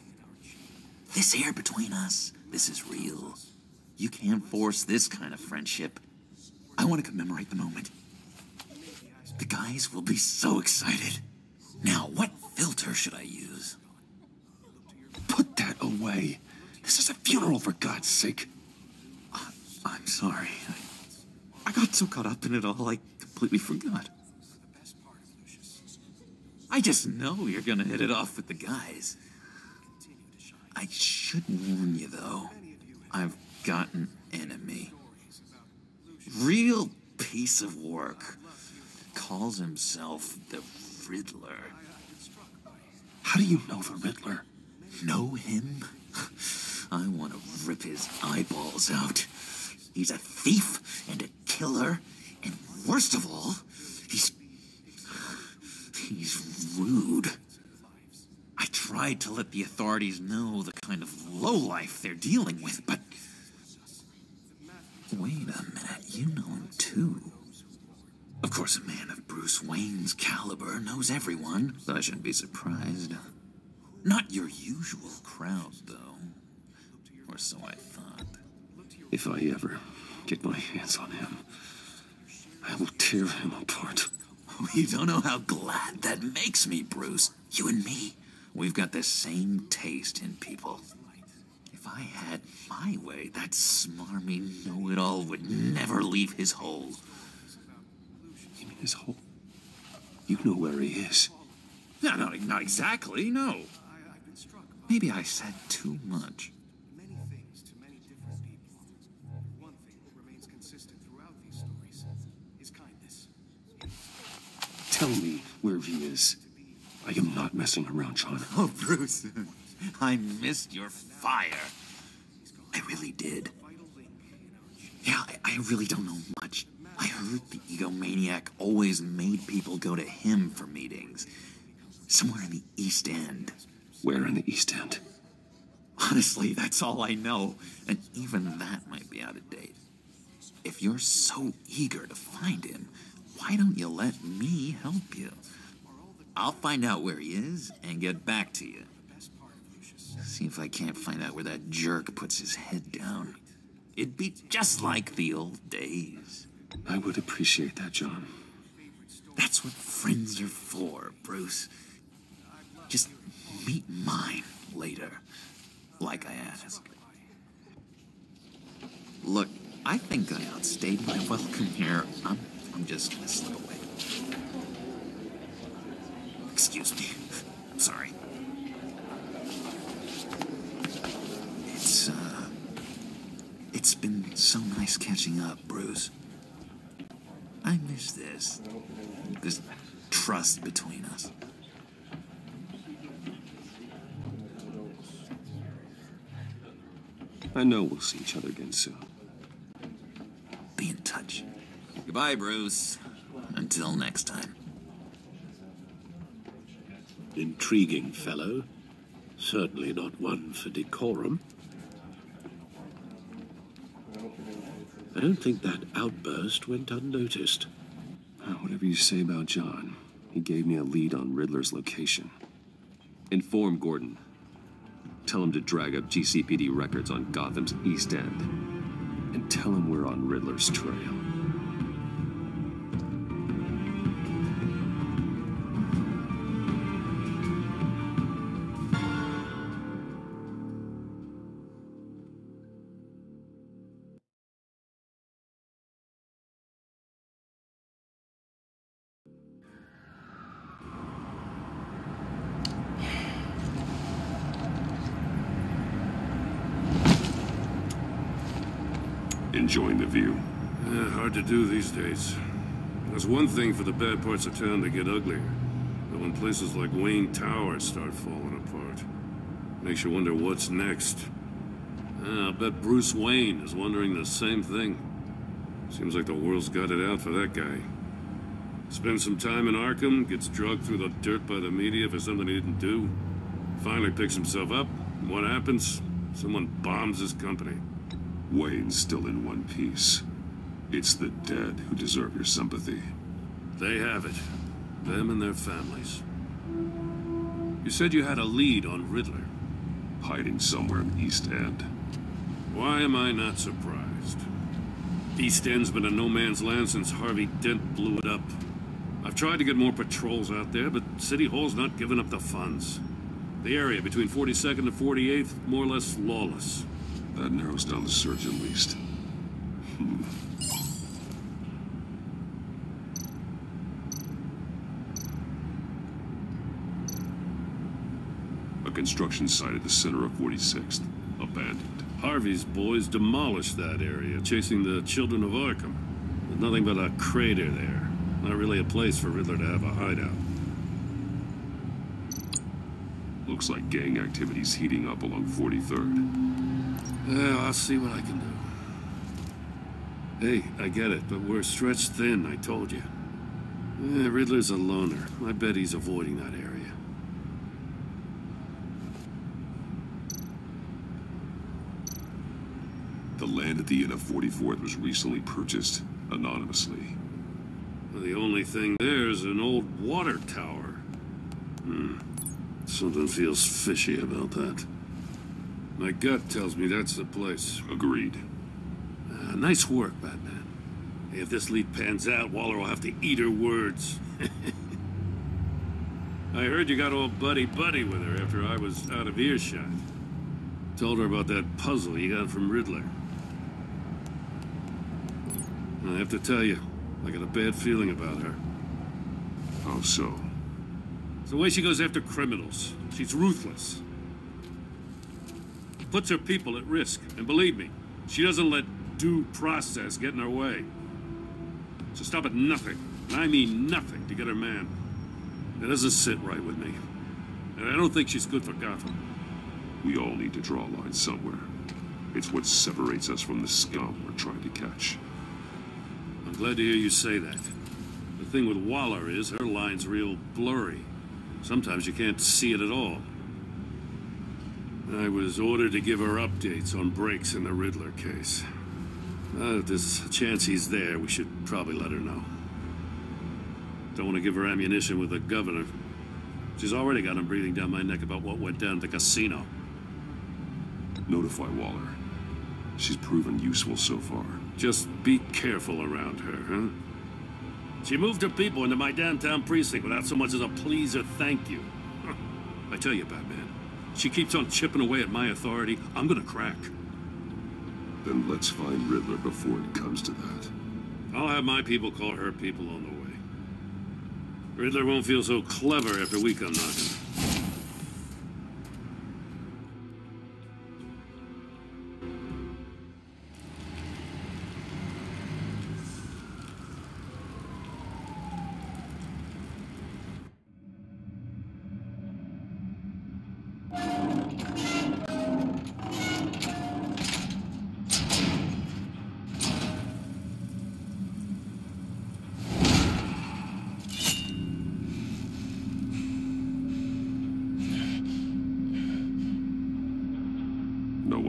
This air between us, this is real. You can't force this kind of friendship. I want to commemorate the moment. The guys will be so excited. Now, what filter should I use? Put that away. This is a funeral, for God's sake. I'm sorry. I got so caught up in it all, I completely forgot. I just know you're gonna hit it off with the guys. I should warn you, though. I've got an enemy. Real piece of work. Calls himself the Riddler. How do you know the Riddler? Know him? I want to rip his eyeballs out. He's a thief and a killer, and worst of all, he's rude. I tried to let the authorities know the kind of lowlife they're dealing with, but... Wait a minute, you know him too. Of course, a man of Bruce Wayne's caliber knows everyone, so I shouldn't be surprised. Not your usual crowd, though. Or so I thought. If I ever get my hands on him, I will tear him apart. Oh, you don't know how glad that makes me, Bruce. You and me, we've got the same taste in people. If I had my way, that smarmy know-it-all would never leave his hole. You mean his hole? You know where he is. No, not exactly, no. Maybe I said too much. Many things to many different people. One thing that remains consistent throughout these stories is kindness. Tell me where he is. I am not messing around, John. Oh, Bruce, I missed your fire. I really did. Yeah, I really don't know much. I heard the egomaniac always made people go to him for meetings. Somewhere in the East End. Where in the East End? Honestly, that's all I know, and even that might be out of date. If you're so eager to find him, why don't you let me help you? I'll find out where he is and get back to you. See if I can't find out where that jerk puts his head down. It'd be just like the old days. I would appreciate that, John. That's what friends are for, Bruce. Just meet mine later, like I asked. Look, I think I outstayed my welcome here. I'm just gonna slip away. Excuse me. Sorry. It's been so nice catching up, Bruce. I miss this. This trust between us. I know we'll see each other again soon. Be in touch. Goodbye, Bruce. Until next time. Intriguing fellow. Certainly not one for decorum. I don't think that outburst went unnoticed. Whatever you say about John, he gave me a lead on Riddler's location. Inform Gordon. Tell him to drag up GCPD records on Gotham's East End. And tell him we're on Riddler's trail. Enjoying the view. Hard to do these days. It's one thing for the bad parts of town to get uglier, but when places like Wayne Tower start falling apart, makes you wonder what's next. I bet Bruce Wayne is wondering the same thing. Seems like the world's got it out for that guy. Spends some time in Arkham, gets dragged through the dirt by the media for something he didn't do. Finally picks himself up, and what happens? Someone bombs his company. Wayne's still in one piece. It's the dead who deserve your sympathy. They have it. Them and their families. You said you had a lead on Riddler. Hiding somewhere in East End. Why am I not surprised? East End's been a no-man's land since Harvey Dent blew it up. I've tried to get more patrols out there, but City Hall's not giving up the funds. The area between 42nd and 48th, more or less lawless. That narrows down the search, at least. A construction site at the center of 46th. Abandoned. Harvey's boys demolished that area, chasing the Children of Arkham. There's nothing but a crater there. Not really a place for Riddler to have a hideout. Looks like gang activity's heating up along 43rd. Well, I'll see what I can do. Hey, I get it, but we're stretched thin, I told you. Riddler's a loner. I bet he's avoiding that area. The land at the end of 44th was recently purchased anonymously. Well, the only thing there is an old water tower. Something feels fishy about that. My gut tells me that's the place. Agreed. Nice work, Batman. Hey, if this lead pans out, Waller will have to eat her words. I heard you got all buddy-buddy with her after I was out of earshot. Told her about that puzzle you got from Riddler. I have to tell you, I got a bad feeling about her. How so? It's the way she goes after criminals. She's ruthless. Puts her people at risk, and believe me, she doesn't let due process get in her way. So stop at nothing, and I mean nothing, to get her man. That doesn't sit right with me, and I don't think she's good for Gotham. We all need to draw a line somewhere. It's what separates us from the scum we're trying to catch. I'm glad to hear you say that. The thing with Waller is her line's real blurry. Sometimes you can't see it at all. I was ordered to give her updates on breaks in the Riddler case. If there's a chance he's there, we should probably let her know. Don't want to give her ammunition with the governor. She's already got him breathing down my neck about what went down at the casino. Notify Waller. She's proven useful so far. Just be careful around her, huh? She moved her people into my downtown precinct without so much as a please or thank you. I tell you, Batman. She keeps on chipping away at my authority. I'm gonna crack. Then let's find Riddler before it comes to that. I'll have my people call her people on the way. Riddler won't feel so clever after we come knocking.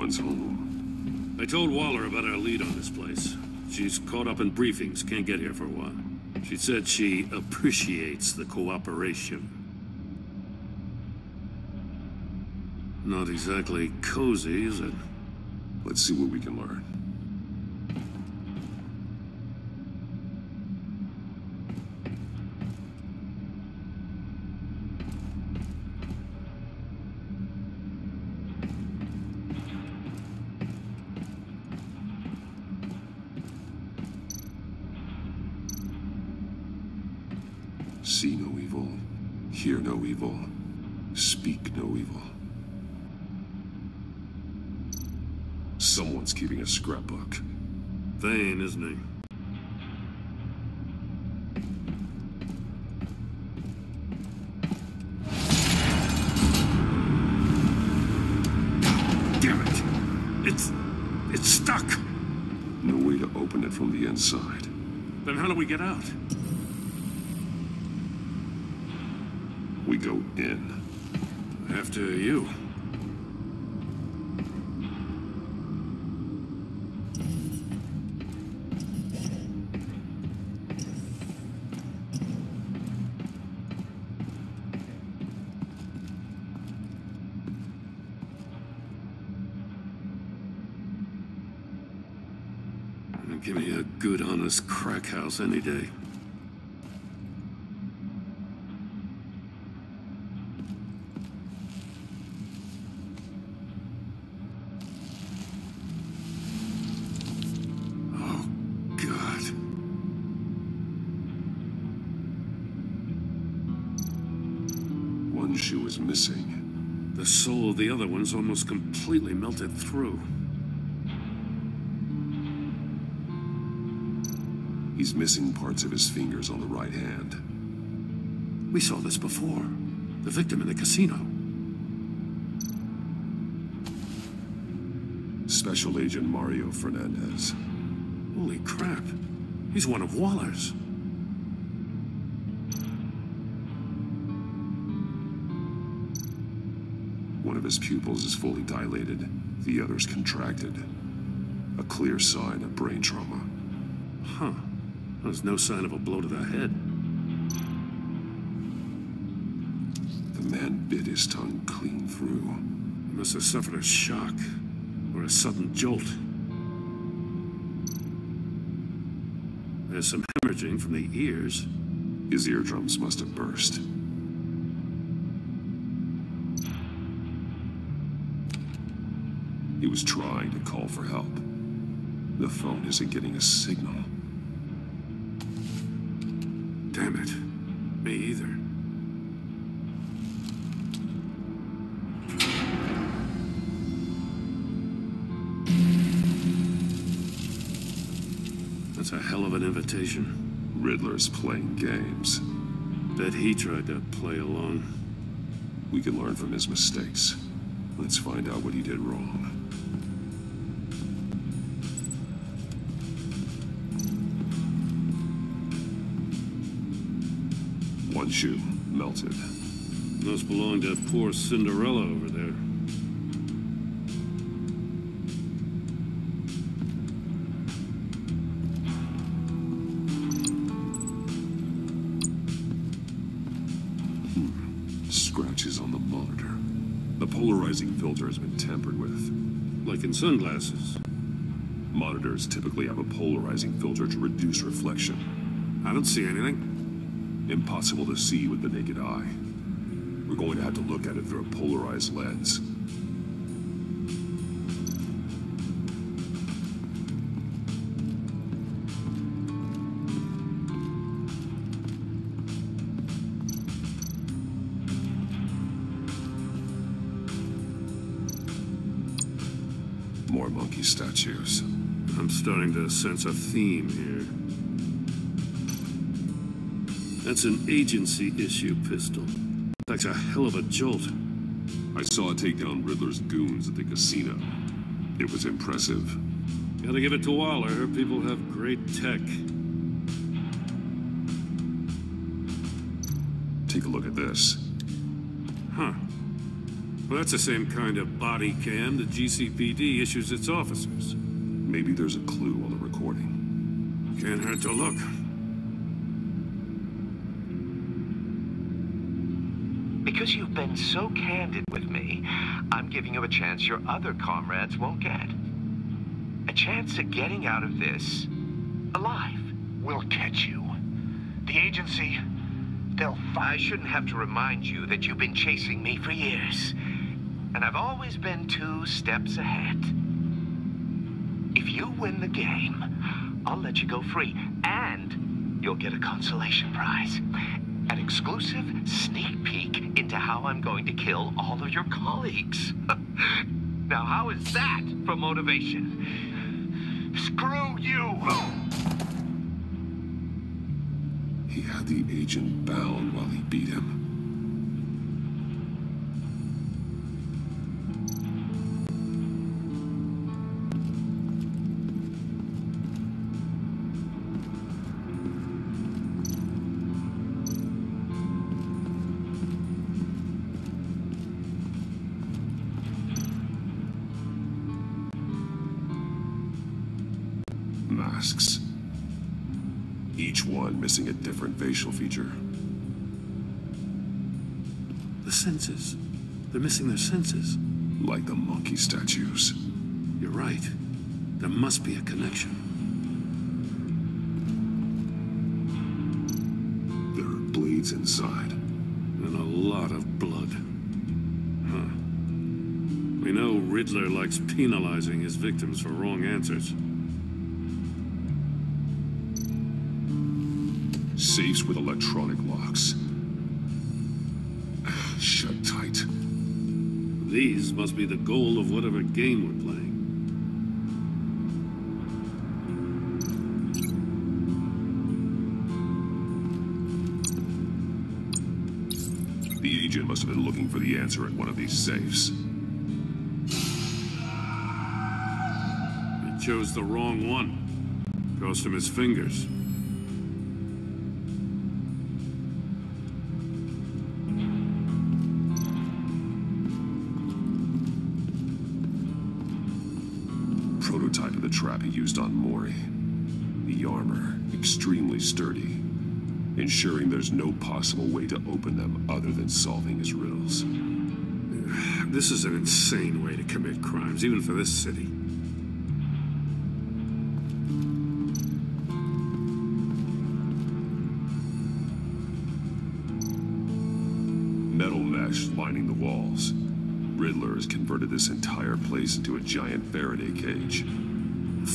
once. I told Waller about our lead on this place. She's caught up in briefings, can't get here for a while. She said she appreciates the cooperation. Not exactly cozy, is it? Let's see what we can learn. See no evil, hear no evil, speak no evil. Someone's keeping a scrapbook. Thane, isn't he? Damn it! It's stuck! No way to open it from the inside. Then how do we get out? We go in. After you. Give me a good, honest crack house any day. Oh, God. One shoe is missing. The sole of the other one's almost completely melted through. He's missing parts of his fingers on the right hand. We saw this before. The victim in the casino. Special Agent Mario Fernandez. Holy crap. He's one of Waller's. One of his pupils is fully dilated. The other's contracted. A clear sign of brain trauma. Huh. There's no sign of a blow to the head. The man bit his tongue clean through. He must have suffered a shock or a sudden jolt. There's some hemorrhaging from the ears. His eardrums must have burst. He was trying to call for help. The phone isn't getting a signal. Damn it. Me either. That's a hell of an invitation. Riddler's playing games. Bet he tried to play along. We can learn from his mistakes. Let's find out what he did wrong. Shoe melted. Those belong to poor Cinderella over there. Scratches on the monitor. The polarizing filter has been tampered with. Like in sunglasses. Monitors typically have a polarizing filter to reduce reflection. I don't see anything. Impossible to see with the naked eye. We're going to have to look at it through a polarized lens. More monkey statues. I'm starting to sense a theme here. That's an agency issue pistol. That's a hell of a jolt. I saw it take down Riddler's goons at the casino. It was impressive. Gotta give it to Waller. Her people have great tech. Take a look at this. Huh. Well, that's the same kind of body cam the GCPD issues its officers. Maybe there's a clue on the recording. Can't hurt to look. Because you've been so candid with me, I'm giving you a chance your other comrades won't get. A chance at getting out of this alive. We'll catch you. The agency, they'll find. I shouldn't have to remind you that you've been chasing me for years. And I've always been two steps ahead. If you win the game, I'll let you go free. And you'll get a consolation prize. An exclusive sneak peek into how I'm going to kill all of your colleagues. Now, how is that for motivation? Screw you! He had the agent bound while he beat him. Masks. Each one missing a different facial feature. The senses. They're missing their senses. Like the monkey statues. You're right. There must be a connection. There are blades inside. And a lot of blood. Huh. We know Riddler likes penalizing his victims for wrong answers. Safes with electronic locks. Shut tight. These must be the goal of whatever game we're playing. The agent must have been looking for the answer at one of these safes. He chose the wrong one. Cost him his fingers. Trap he used on Mori. The armor, extremely sturdy, ensuring there's no possible way to open them other than solving his riddles. This is an insane way to commit crimes, even for this city. Metal mesh lining the walls. Riddler has converted this entire place into a giant Faraday cage.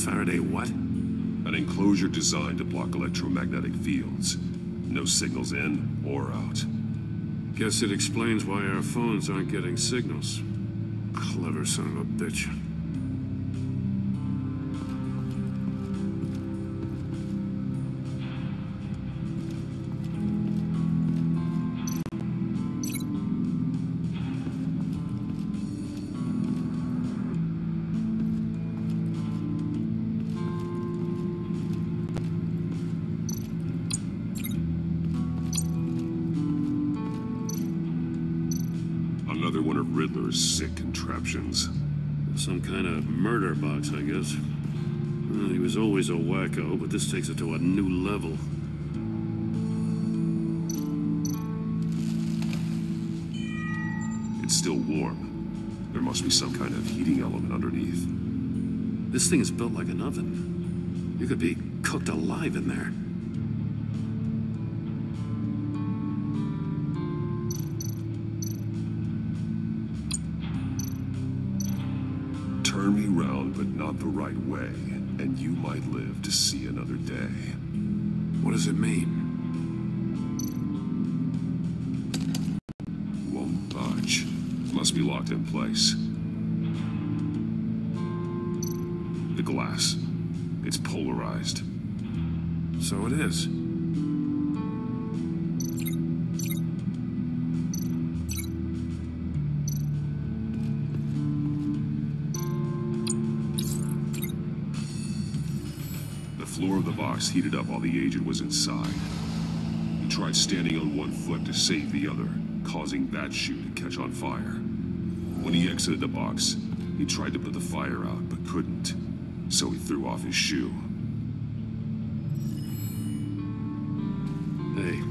Faraday what? An enclosure designed to block electromagnetic fields. No signals in or out. Guess it explains why our phones aren't getting signals. Clever son of a bitch. Sick contraptions. Some kind of murder box, I guess. Well, he was always a wacko, but this takes it to a new level. It's still warm. There must be some kind of heating element underneath. This thing is built like an oven. You could be cooked alive in there. The right way, and you might live to see another day. What does it mean? Won't budge. Must be locked in place. The glass. It's polarized. So it is. The floor of the box heated up while the agent was inside. He tried standing on one foot to save the other, causing that shoe to catch on fire. When he exited the box, he tried to put the fire out, but couldn't. So he threw off his shoe. Hey,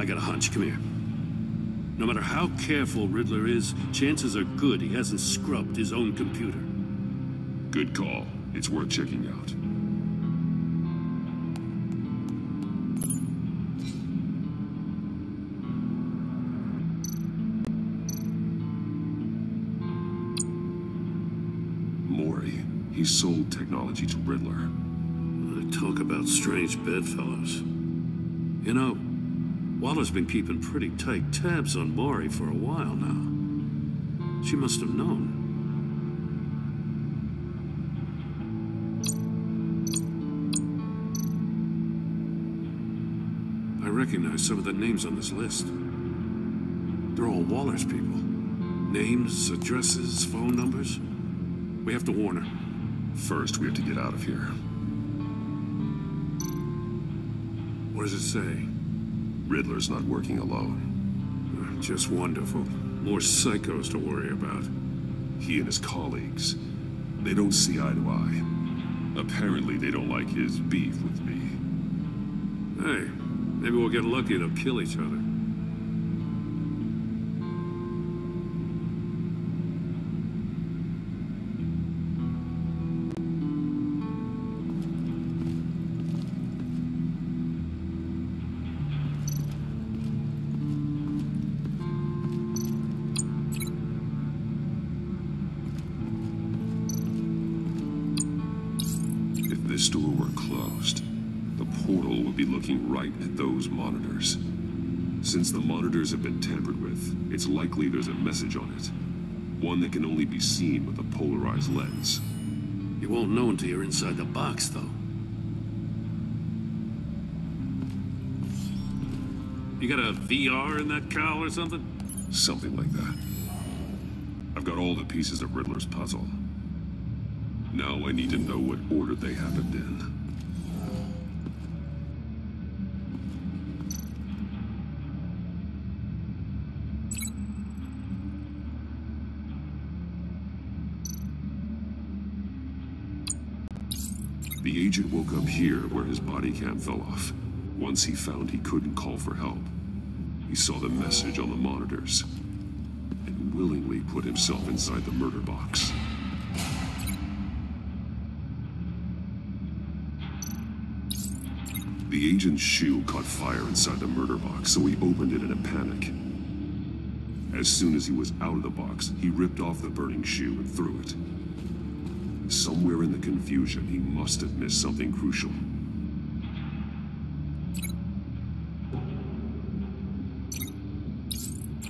I got a hunch. Come here. No matter how careful Riddler is, chances are good he hasn't scrubbed his own computer. Good call. It's worth checking out. Mori, he sold technology to Riddler. Talk about strange bedfellows. You know, Waller's been keeping pretty tight tabs on Mori for a while now. She must have known. I recognize some of the names on this list. They're all Waller's people. Names, addresses, phone numbers. We have to warn her. First, we have to get out of here. What does it say? Riddler's not working alone. Just wonderful. More psychos to worry about. He and his colleagues, they don't see eye to eye. Apparently, they don't like his beef with me. Hey, maybe we'll get lucky and they'll kill each other. Monitors. Since the monitors have been tampered with, it's likely there's a message on it. One that can only be seen with a polarized lens. You won't know until you're inside the box, though. You got a VR in that cowl or something? Something like that. I've got all the pieces of Riddler's puzzle. Now I need to know what order they happened in. The agent woke up here where his body cam fell off. Once he found he couldn't call for help, he saw the message on the monitors and willingly put himself inside the murder box. The agent's shoe caught fire inside the murder box, so he opened it in a panic. As soon as he was out of the box, he ripped off the burning shoe and threw it. Somewhere in the confusion, he must have missed something crucial.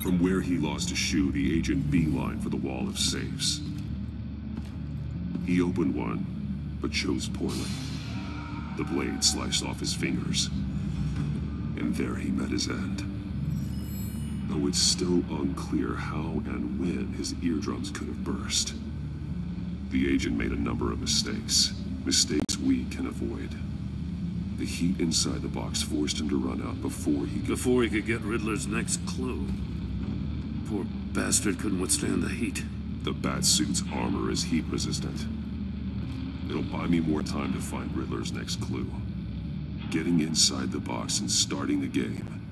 From where he lost his shoe, the agent beelined for the wall of safes. He opened one, but chose poorly. The blade sliced off his fingers, and there he met his end. Though it's still unclear how and when his eardrums could have burst. The agent made a number of mistakes. Mistakes we can avoid. The heat inside the box forced him to run out before he could get Riddler's next clue. Poor bastard couldn't withstand the heat. The Batsuit's armor is heat resistant. It'll buy me more time to find Riddler's next clue. Getting inside the box and starting the game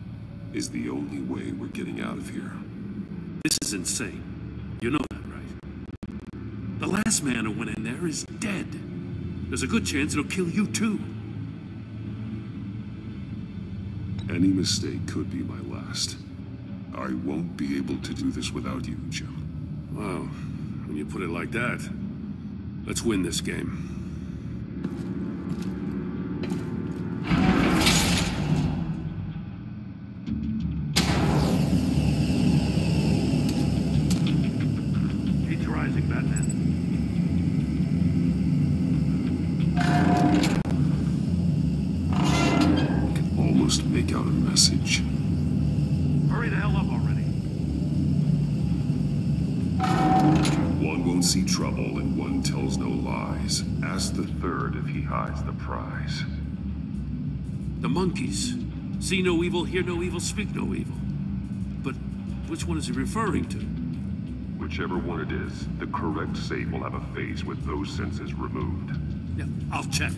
is the only way we're getting out of here. This is insane. You know that. The last man who went in there is dead. There's a good chance it'll kill you too. Any mistake could be my last. I won't be able to do this without you, Jim. Wow, when you put it like that, let's win this game. Monkeys. See no evil, hear no evil, speak no evil. But which one is he referring to? Whichever one it is, the correct safe will have a phase with those senses removed. Yeah, I'll check.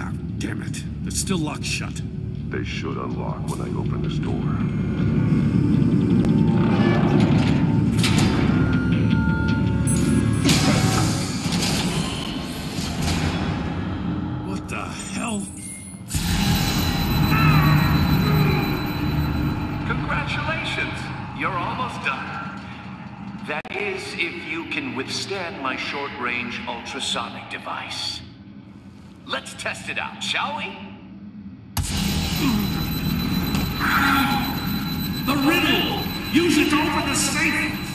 Ah, damn it. It's still locked shut. They should unlock when I open this door. What the hell? Congratulations! You're almost done. That is, if you can withstand my short-range ultrasonic device. Let's test it out, shall we? The riddle! Use it to open the safe!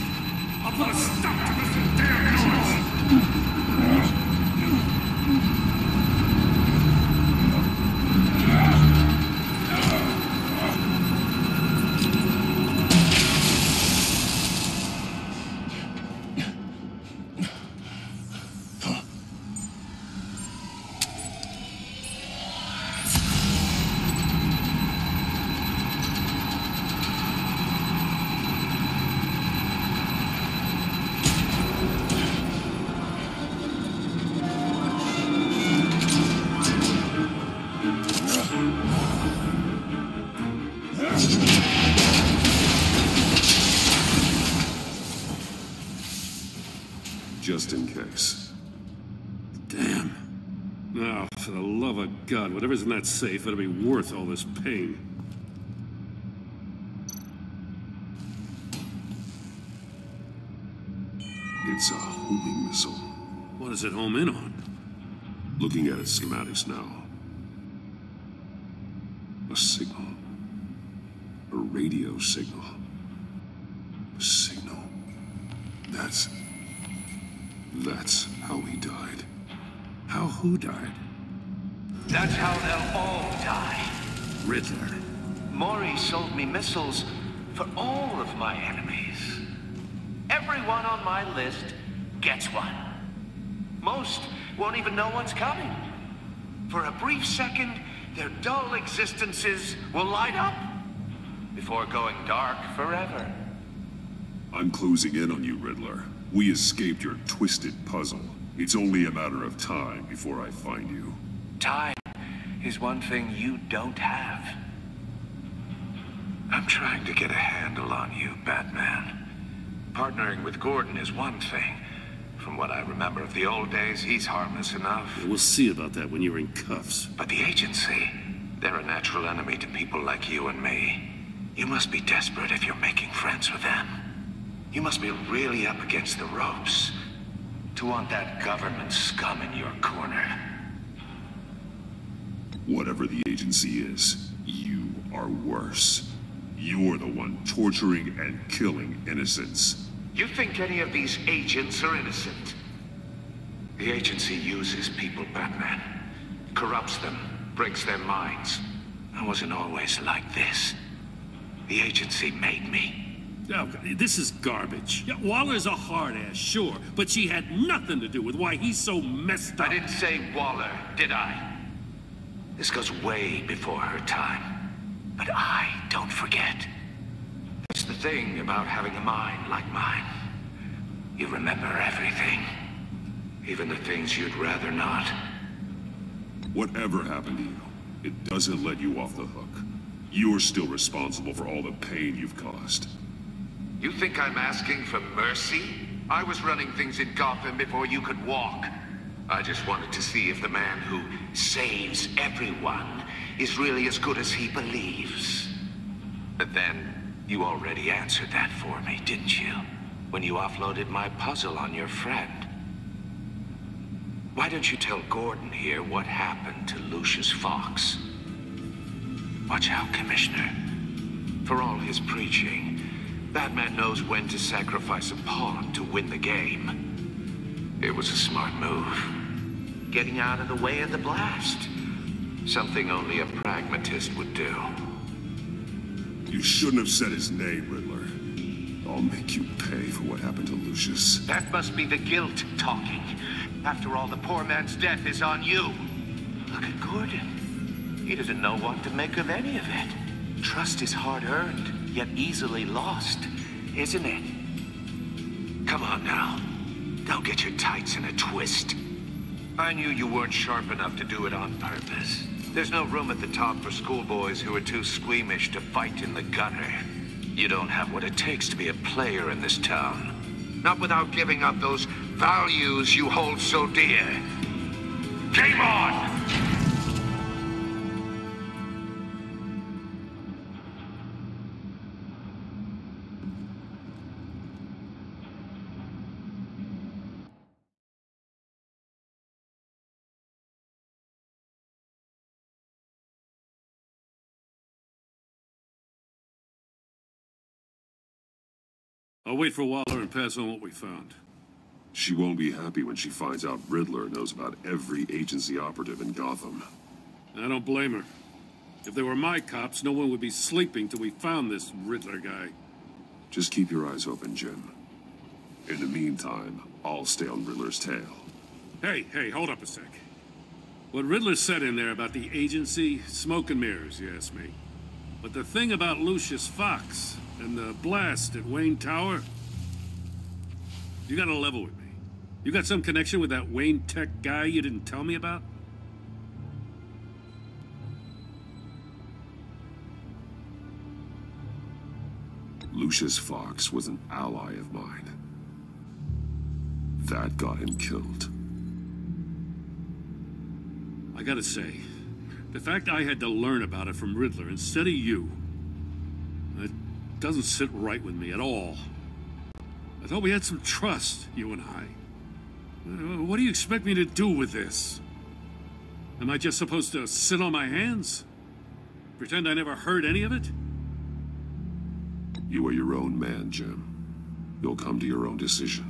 I'll put a stop to this damn just in case. Damn. Now, for the love of God, whatever's in that safe, it'll be worth all this pain. It's a homing missile. What does it home in on? Looking at its schematics now. A signal. A radio signal. A signal. That's how he died. How who died? That's how they'll all die. Riddler. Mori sold me missiles for all of my enemies. Everyone on my list gets one. Most won't even know what's coming. For a brief second, their dull existences will light up before going dark forever. I'm closing in on you, Riddler. We escaped your twisted puzzle. It's only a matter of time before I find you. Time is one thing you don't have. I'm trying to get a handle on you, Batman. Partnering with Gordon is one thing. From what I remember of the old days, he's harmless enough. Yeah, we'll see about that when you're in cuffs. But the agency, they're a natural enemy to people like you and me. You must be desperate if you're making friends with them. You must be really up against the ropes to want that government scum in your corner. Whatever the agency is, you are worse. You're the one torturing and killing innocents. You think any of these agents are innocent? The agency uses people, Batman. Corrupts them, breaks their minds. I wasn't always like this. The agency made me. Oh, this is garbage. Yeah, Waller's a hard-ass, sure, but she had nothing to do with why he's so messed up. I didn't say Waller, did I? This goes way before her time. But I don't forget. That's the thing about having a mind like mine. You remember everything. Even the things you'd rather not. Whatever happened to you, it doesn't let you off the hook. You're still responsible for all the pain you've caused. You think I'm asking for mercy? I was running things in Gotham before you could walk. I just wanted to see if the man who saves everyone is really as good as he believes. But then, you already answered that for me, didn't you? When you offloaded my puzzle on your friend. Why don't you tell Gordon here what happened to Lucius Fox? Watch out, Commissioner. For all his preaching, Batman knows when to sacrifice a pawn to win the game. It was a smart move. Getting out of the way of the blast. Something only a pragmatist would do. You shouldn't have said his name, Riddler. I'll make you pay for what happened to Lucius. That must be the guilt talking. After all, the poor man's death is on you. Look at Gordon. He doesn't know what to make of any of it. Trust is hard-earned, yet easily lost. isn't it? Come on now. Don't get your tights in a twist. I knew you weren't sharp enough to do it on purpose. There's no room at the top for schoolboys who are too squeamish to fight in the gutter. You don't have what it takes to be a player in this town. Not without giving up those values you hold so dear. Game on! I'll wait for Waller and pass on what we found. She won't be happy when she finds out Riddler knows about every agency operative in Gotham. I don't blame her. If they were my cops, no one would be sleeping till we found this Riddler guy. Just keep your eyes open, Jim. In the meantime, I'll stay on Riddler's tail. Hey, hold up a sec. What Riddler said in there about the agency, smoke and mirrors, you ask me. But the thing about Lucius Fox... and the blast at Wayne Tower? You got a level with me. You got some connection with that Wayne Tech guy you didn't tell me about? Lucius Fox was an ally of mine. That got him killed. I gotta say, the fact I had to learn about it from Riddler instead of you, doesn't sit right with me at all. I thought we had some trust, you and I. What do you expect me to do with this? Am I just supposed to sit on my hands? Pretend I never heard any of it? You are your own man, Jim. You'll come to your own decision.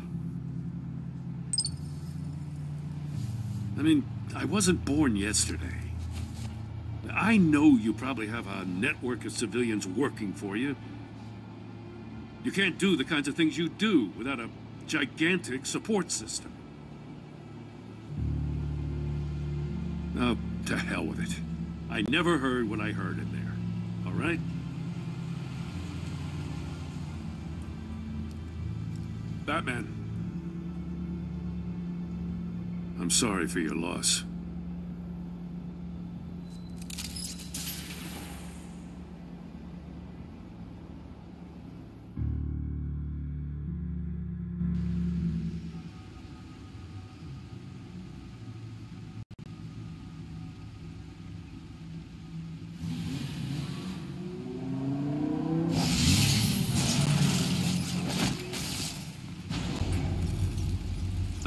I mean, I wasn't born yesterday. I know you probably have a network of civilians working for you. You can't do the kinds of things you do without a gigantic support system. Oh, to hell with it. I never heard what I heard in there, all right? Batman. I'm sorry for your loss.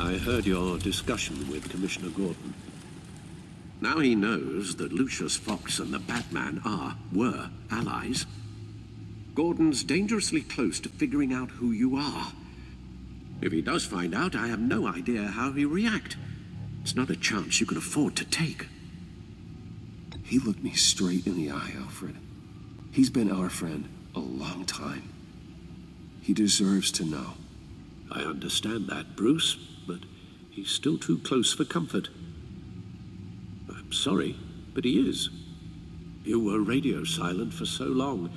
I heard your discussion with Commissioner Gordon. Now he knows that Lucius Fox and the Batman were allies. Gordon's dangerously close to figuring out who you are. If he does find out, I have no idea how he'll react. It's not a chance you can afford to take. He looked me straight in the eye, Alfred. He's been our friend a long time. He deserves to know. I understand that, Bruce, but... he's still too close for comfort. I'm sorry, but he is. You were radio silent for so long.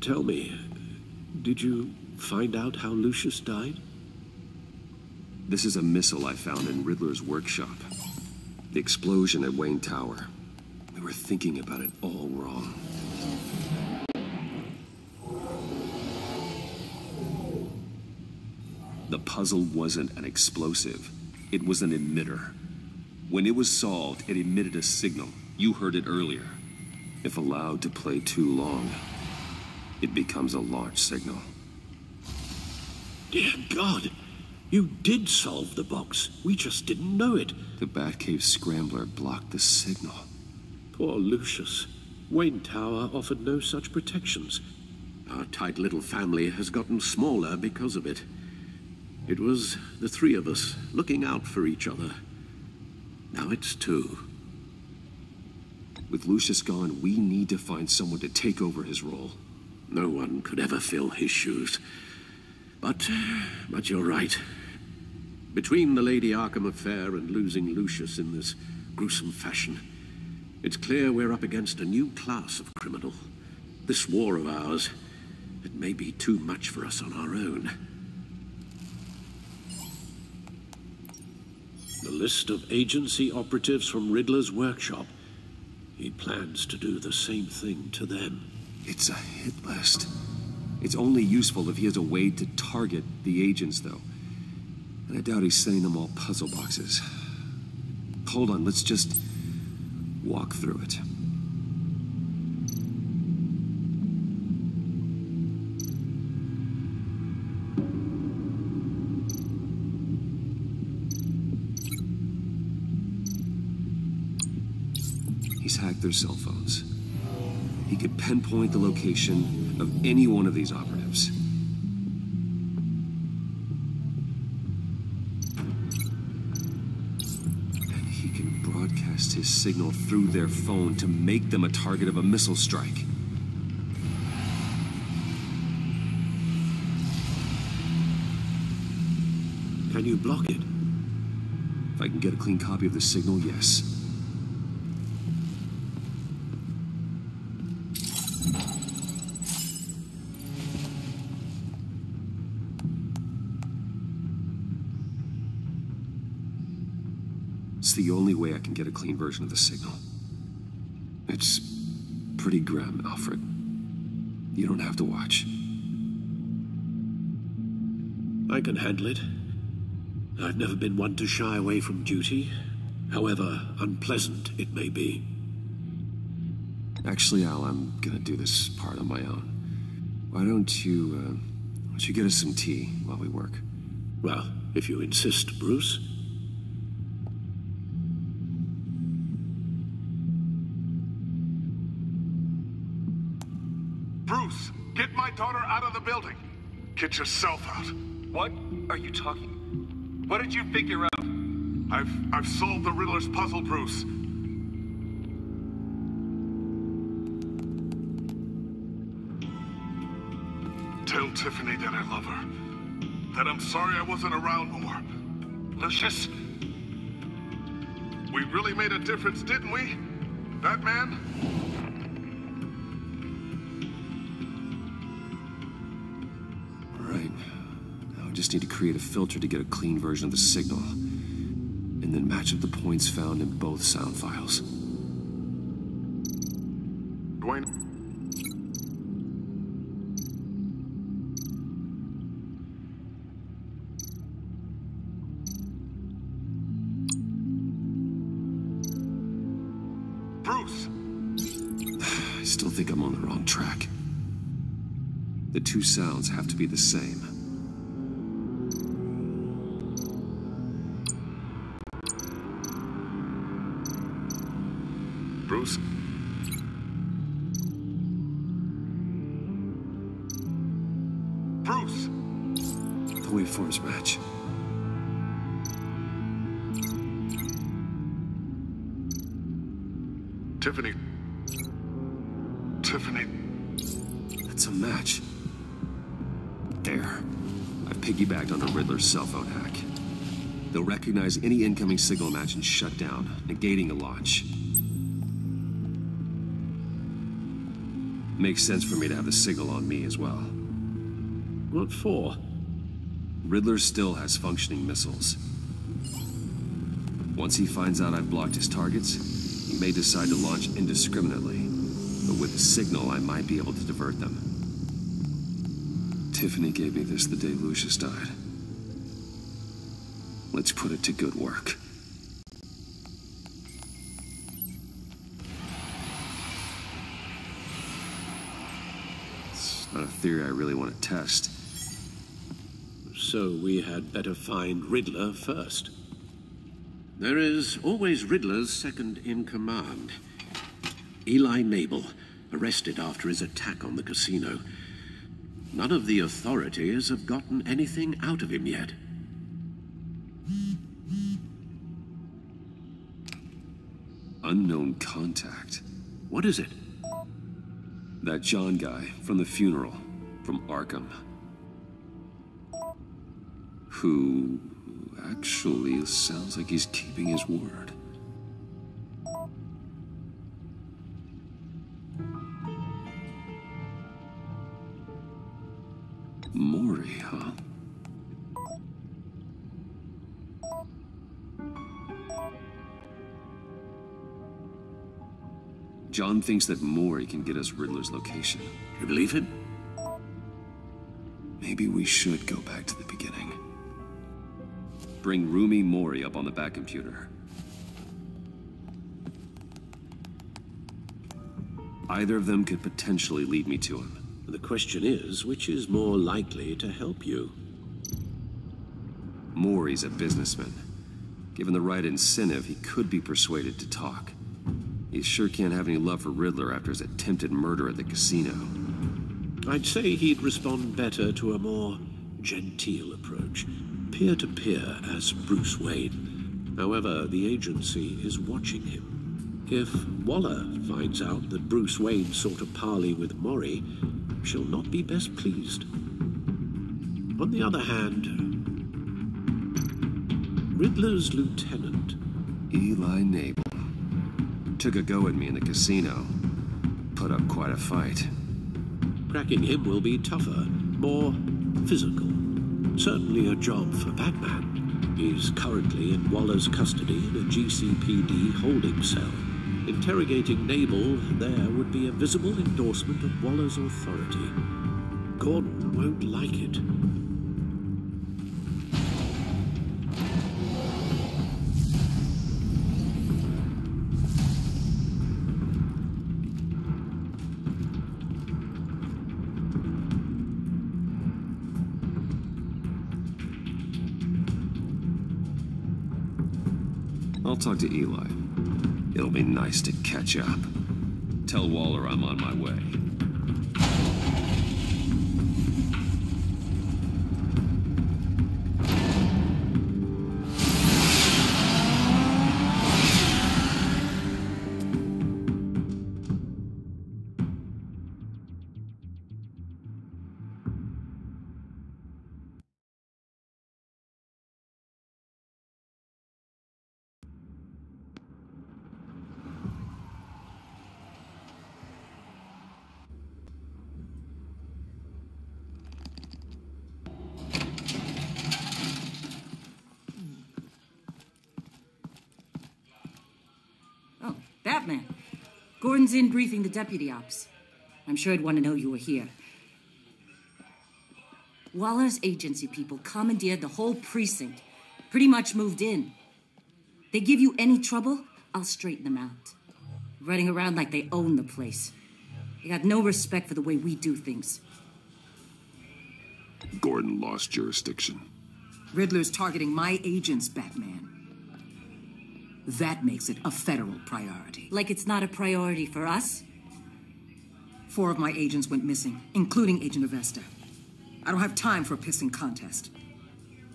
Tell me, did you find out how Lucius died? This is a missile I found in Riddler's workshop. The explosion at Wayne Tower. We were thinking about it all wrong. The puzzle wasn't an explosive. It was an emitter. When it was solved, it emitted a signal. You heard it earlier. If allowed to play too long, it becomes a launch signal. Dear God! You did solve the box. We just didn't know it. The Batcave Scrambler blocked the signal. Poor Lucius. Wayne Tower offered no such protections. Our tight little family has gotten smaller because of it. It was the three of us, looking out for each other. Now it's two. With Lucius gone, we need to find someone to take over his role. No one could ever fill his shoes. But you're right. Between the Lady Arkham affair and losing Lucius in this gruesome fashion, it's clear we're up against a new class of criminal. This war of ours, It may be too much for us on our own. The list of agency operatives from Riddler's workshop. He plans to do the same thing to them. It's a hit list. It's only useful if he has a way to target the agents, though. And I doubt he's sending them all puzzle boxes. Hold on, let's just walk through it. He's hacked their cell phones. He could pinpoint the location of any one of these operatives. And he can broadcast his signal through their phone to make them a target of a missile strike. Can you block it? If I can get a clean copy of the signal, yes. It's the only way I can get a clean version of the signal. It's pretty grim, Alfred. You don't have to watch. I can handle it. I've never been one to shy away from duty, however unpleasant it may be. Actually, Al, I'm gonna do this part on my own. Why don't you get us some tea while we work? Well, if you insist, Bruce. Building. Get yourself out. What are you talking? What did you figure out? I've solved the Riddler's puzzle, Bruce. Tell Tiffany that I love her. That I'm sorry I wasn't around more. Lucius, we really made a difference, didn't we? Batman? Just need to create a filter to get a clean version of the signal, and then match up the points found in both sound files. Dwayne. Bruce! I still think I'm on the wrong track. The two sounds have to be the same. Bruce! The waveforms match. Tiffany. That's a match. There. I've piggybacked on the Riddler's cell phone hack. They'll recognize any incoming signal match and shut down, negating a launch. Makes sense for me to have the signal on me as well. What for? Riddler still has functioning missiles. Once he finds out I've blocked his targets, he may decide to launch indiscriminately. But with the signal, I might be able to divert them. Tiffany gave me this the day Lucius died. Let's put it to good work. Not a theory I really want to test. So we had better find Riddler first. There is always Riddler's second in command. Eli Nabel, arrested after his attack on the casino. None of the authorities have gotten anything out of him yet. Unknown contact. What is it? That John guy from the funeral, from Arkham, who actually sounds like he's keeping his word. Mori, huh? John thinks that Mori can get us Riddler's location. You believe him? Maybe we should go back to the beginning. Bring Rumi Mori up on the back computer. Either of them could potentially lead me to him. The question is, which is more likely to help you? Mori's a businessman. Given the right incentive, he could be persuaded to talk. He sure can't have any love for Riddler after his attempted murder at the casino. I'd say he'd respond better to a more genteel approach, peer-to-peer as Bruce Wayne. However, the agency is watching him. If Waller finds out that Bruce Wayne sought a parley with Mori, she'll not be best pleased. On the other hand, Riddler's lieutenant, Eli Nabel, took a go at me in the casino. Put up quite a fight. Cracking him will be tougher, more physical. Certainly a job for Batman. He's currently in Waller's custody in a GCPD holding cell. Interrogating Nabel there would be a visible endorsement of Waller's authority. Gordon won't like it. Talk to Eli. It'll be nice to catch up. Tell Waller I'm on my way. Batman. Gordon's in briefing the deputy ops. I'm sure he'd want to know you were here. Waller's agency people commandeered the whole precinct. Pretty much moved in. They give you any trouble, I'll straighten them out. Running around like they own the place. They got no respect for the way we do things. Gordon lost jurisdiction. Riddler's targeting my agents, Batman. That makes it a federal priority. Like it's not a priority for us? 4 of my agents went missing, including Agent Avesta. I don't have time for a pissing contest.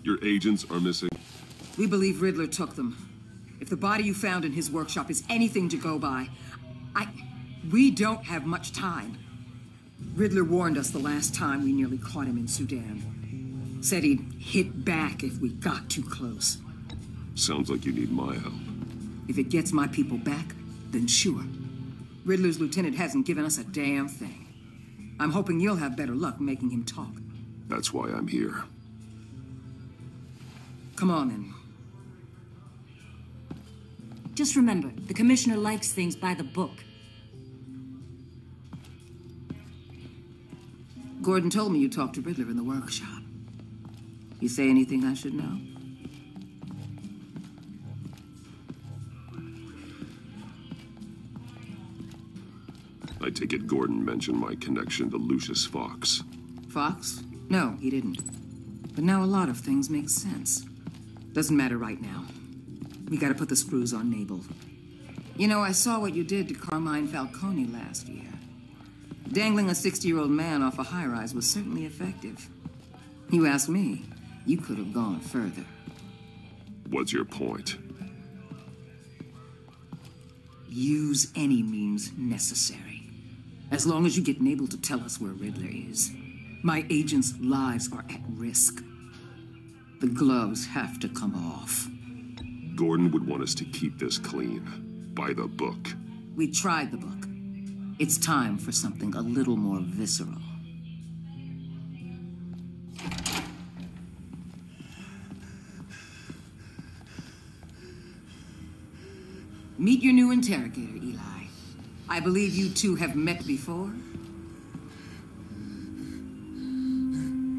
Your agents are missing? We believe Riddler took them. If the body you found in his workshop is anything to go by, we don't have much time. Riddler warned us the last time we nearly caught him in Sudan. Said he'd hit back if we got too close. Sounds like you need my help. If it gets my people back, then sure. Riddler's lieutenant hasn't given us a damn thing. I'm hoping you'll have better luck making him talk. That's why I'm here. Come on, then. Just remember, the commissioner likes things by the book. Gordon told me you talked to Riddler in the workshop. You say anything I should know? I take it Gordon mentioned my connection to Lucius Fox. Fox? No, he didn't. But now a lot of things make sense. Doesn't matter right now. We gotta put the screws on Nabel. You know, I saw what you did to Carmine Falcone last year. Dangling a 60-year-old man off a high-rise was certainly effective. You asked me, you could have gone further. What's your point? Use any means necessary. As long as you get Nabel to tell us where Riddler is. My agents' lives are at risk. The gloves have to come off. Gordon would want us to keep this clean. By the book. We tried the book. It's time for something a little more visceral. Meet your new interrogator, Eli. I believe you two have met before.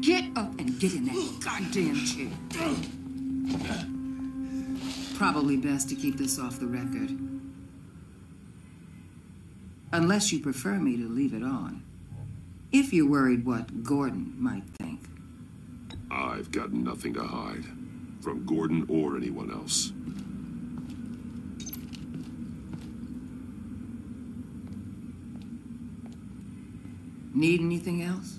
Get up and get in that goddamn chair. Probably best to keep this off the record. Unless you prefer me to leave it on. If you're worried what Gordon might think. I've got nothing to hide. From Gordon or anyone else. Need anything else?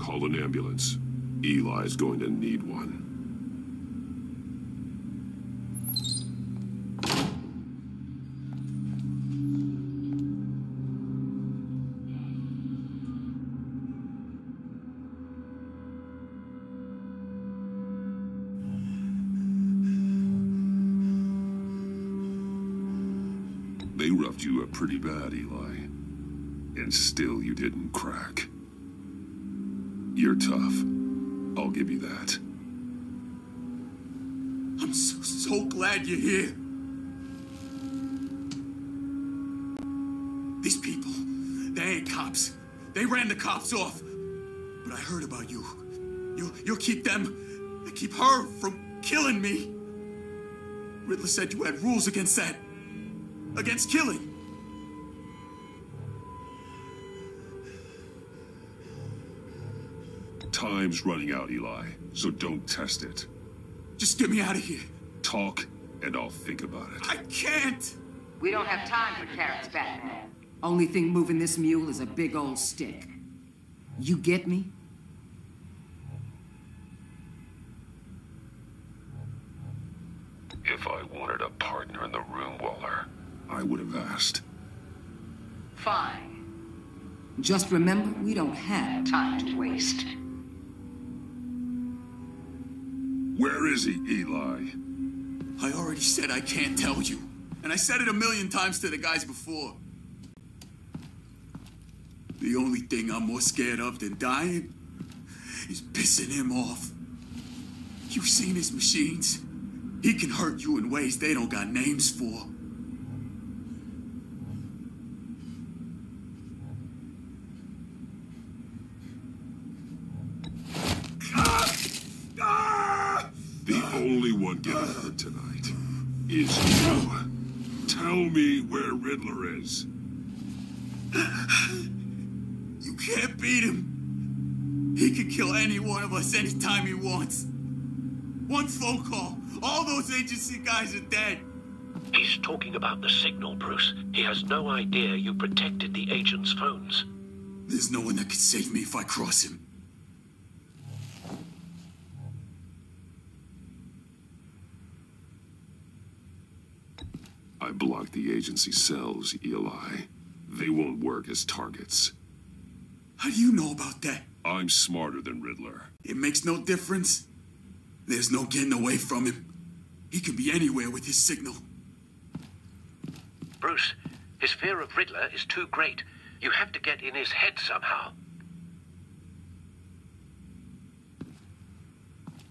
Call an ambulance. Eli's going to need one. They roughed you up pretty bad, Eli. And still you didn't crack. You're tough. I'll give you that. I'm so glad you're here. These people, they ain't cops. They ran the cops off. But I heard about you. You'll keep them, keep her from killing me. Riddler said you had rules against that. Against killing. Time's running out, Eli, so don't test it. Just get me out of here. Talk, and I'll think about it. I can't! We don't have time for carrots, Batman. Only thing moving this mule is a big old stick. You get me? If I wanted a partner in the room, Waller, I would have asked. Fine. Just remember, we don't have time to waste. Where is he, Eli? I already said I can't tell you. And I said it 1,000,000 times to the guys before. The only thing I'm more scared of than dying is pissing him off. You've seen his machines. He can hurt you in ways they don't got names for. Getting hurt tonight is you. Tell me where Riddler is. You can't beat him. He can kill any one of us anytime he wants. One phone call, all those agency guys are dead. He's talking about the signal, Bruce. He has no idea you protected the agent's phones. There's no one that can save me if I cross him. I blocked the agency cells, Eli. They won't work as targets. How do you know about that? I'm smarter than Riddler. It makes no difference. There's no getting away from him. He can be anywhere with his signal. Bruce, his fear of Riddler is too great. You have to get in his head somehow.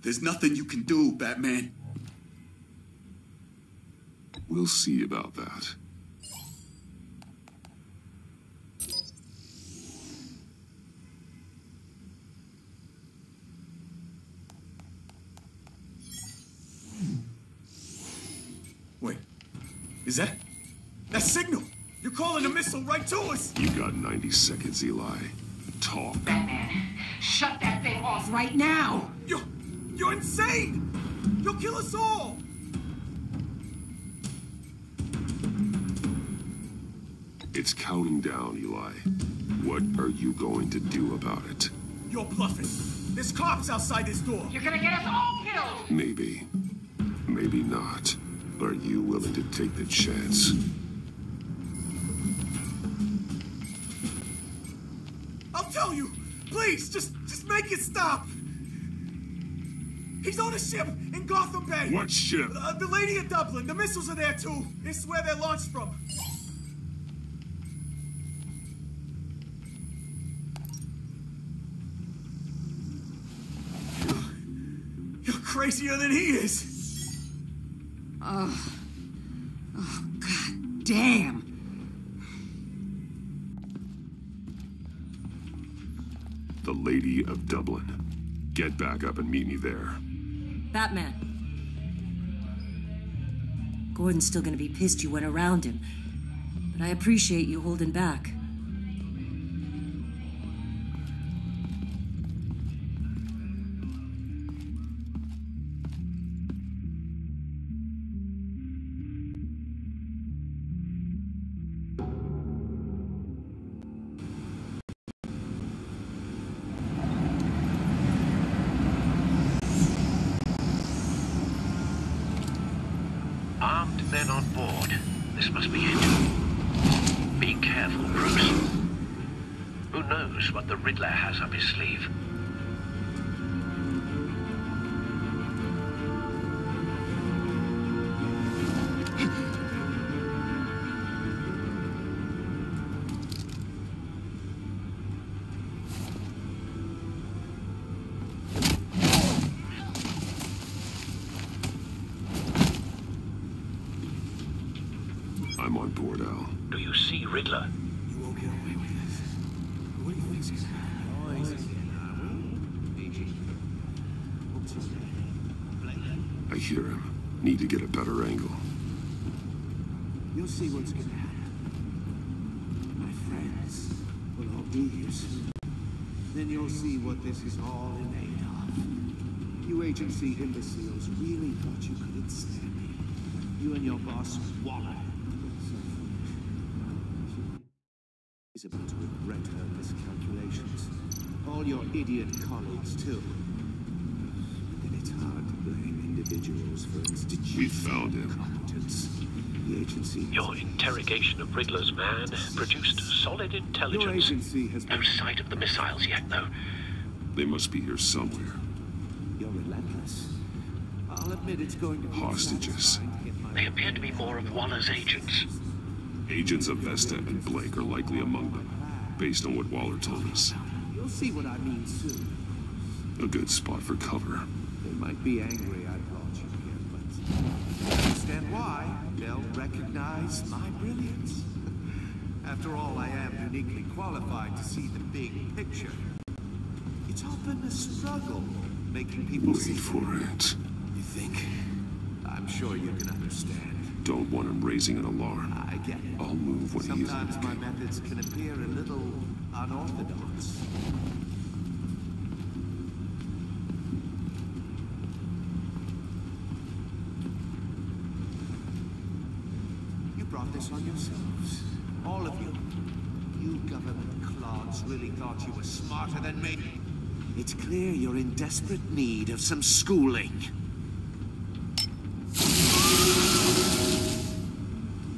There's nothing you can do, Batman. We'll see about that. Wait, is that... that signal? You're calling a missile right to us! You got 90 seconds, Eli. Talk. Batman, shut that thing off right now! You're insane! You'll kill us all! It's counting down, Eli. What are you going to do about it? You're bluffing. There's cops outside this door. You're gonna get us all killed! Maybe. Maybe not. Are you willing to take the chance? I'll tell you! Please, just make it stop! He's on a ship in Gotham Bay! What ship? The Lady of Dublin. The missiles are there, too. It's where they're launched from. crazier than he is. Oh, God damn. The Lady of Dublin. Get back up and meet me there. Batman. Gordon's still gonna be pissed you went around him, but I appreciate you holding back. The imbeciles really thought you could withstand me. You and your boss, Waller. She's about to regret her miscalculations. All your idiot colleagues, too. But then it's hard to blame individuals for institutions. We found him. Competence. The agency. Your interrogation of Riddler's man produced solid intelligence. Your agency has no sight of the missiles yet, though. They must be here somewhere. I'll admit it's going to be hostages. They appear to be more of Waller's agents. Agents Avesta and Blake are likely among them, based on what Waller told us. You'll see what I mean soon. A good spot for cover. They might be angry I brought you here, but I understand why. They'll recognize my brilliance. After all, I am uniquely qualified to see the big picture. It's often a struggle. Making people wait for it. You think? I'm sure you can understand. Don't want him raising an alarm. I get it. I'll move when he's sometimes my methods can appear a little unorthodox. You brought this on yourselves. All of you. You government clods really thought you were smarter than me. It's clear you're in desperate need of some schooling.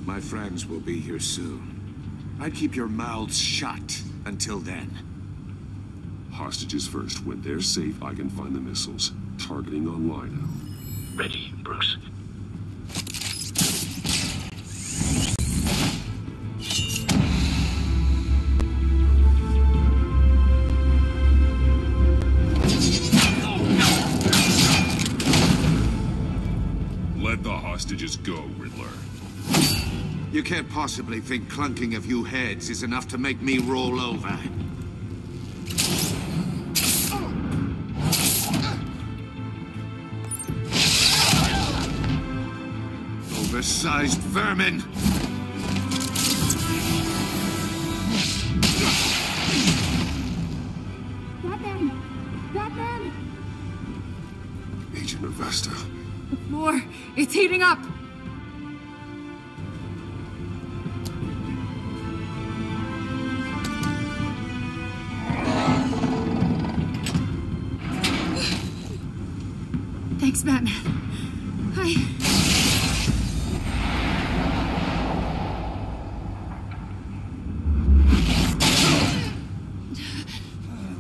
My friends will be here soon. I'd keep your mouths shut until then. Hostages first. When they're safe, I can find the missiles. Targeting online now. Ready, Bruce. Just go, Riddler. You can't possibly think clunking of you heads is enough to make me roll over. Oversized vermin! Batman! Batman! Agent Avesta. More! It's heating up! Thanks, Batman. Hi.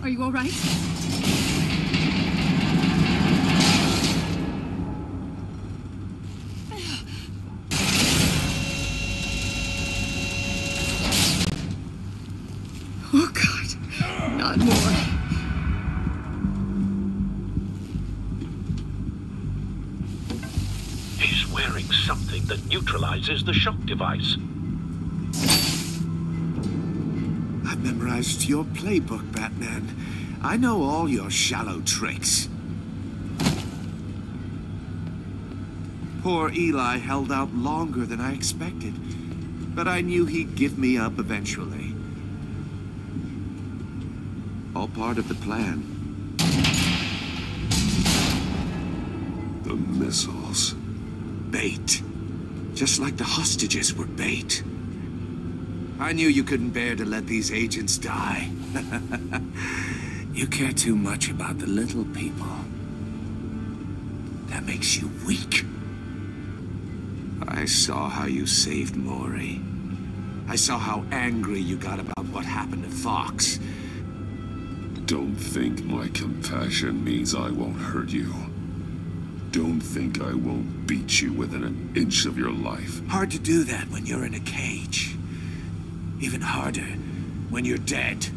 Are you all right? utilizes the shock device. I've memorized your playbook, Batman. I know all your shallow tricks. Poor Eli held out longer than I expected, but I knew he'd give me up eventually. All part of the plan. The missiles. Bait. Just like the hostages were bait. I knew you couldn't bear to let these agents die. You care too much about the little people. That makes you weak. I saw how you saved Mori. I saw how angry you got about what happened to Fox. Don't think my compassion means I won't hurt you. Don't think I won't beat you within an inch of your life. Hard to do that when you're in a cage. Even harder when you're dead.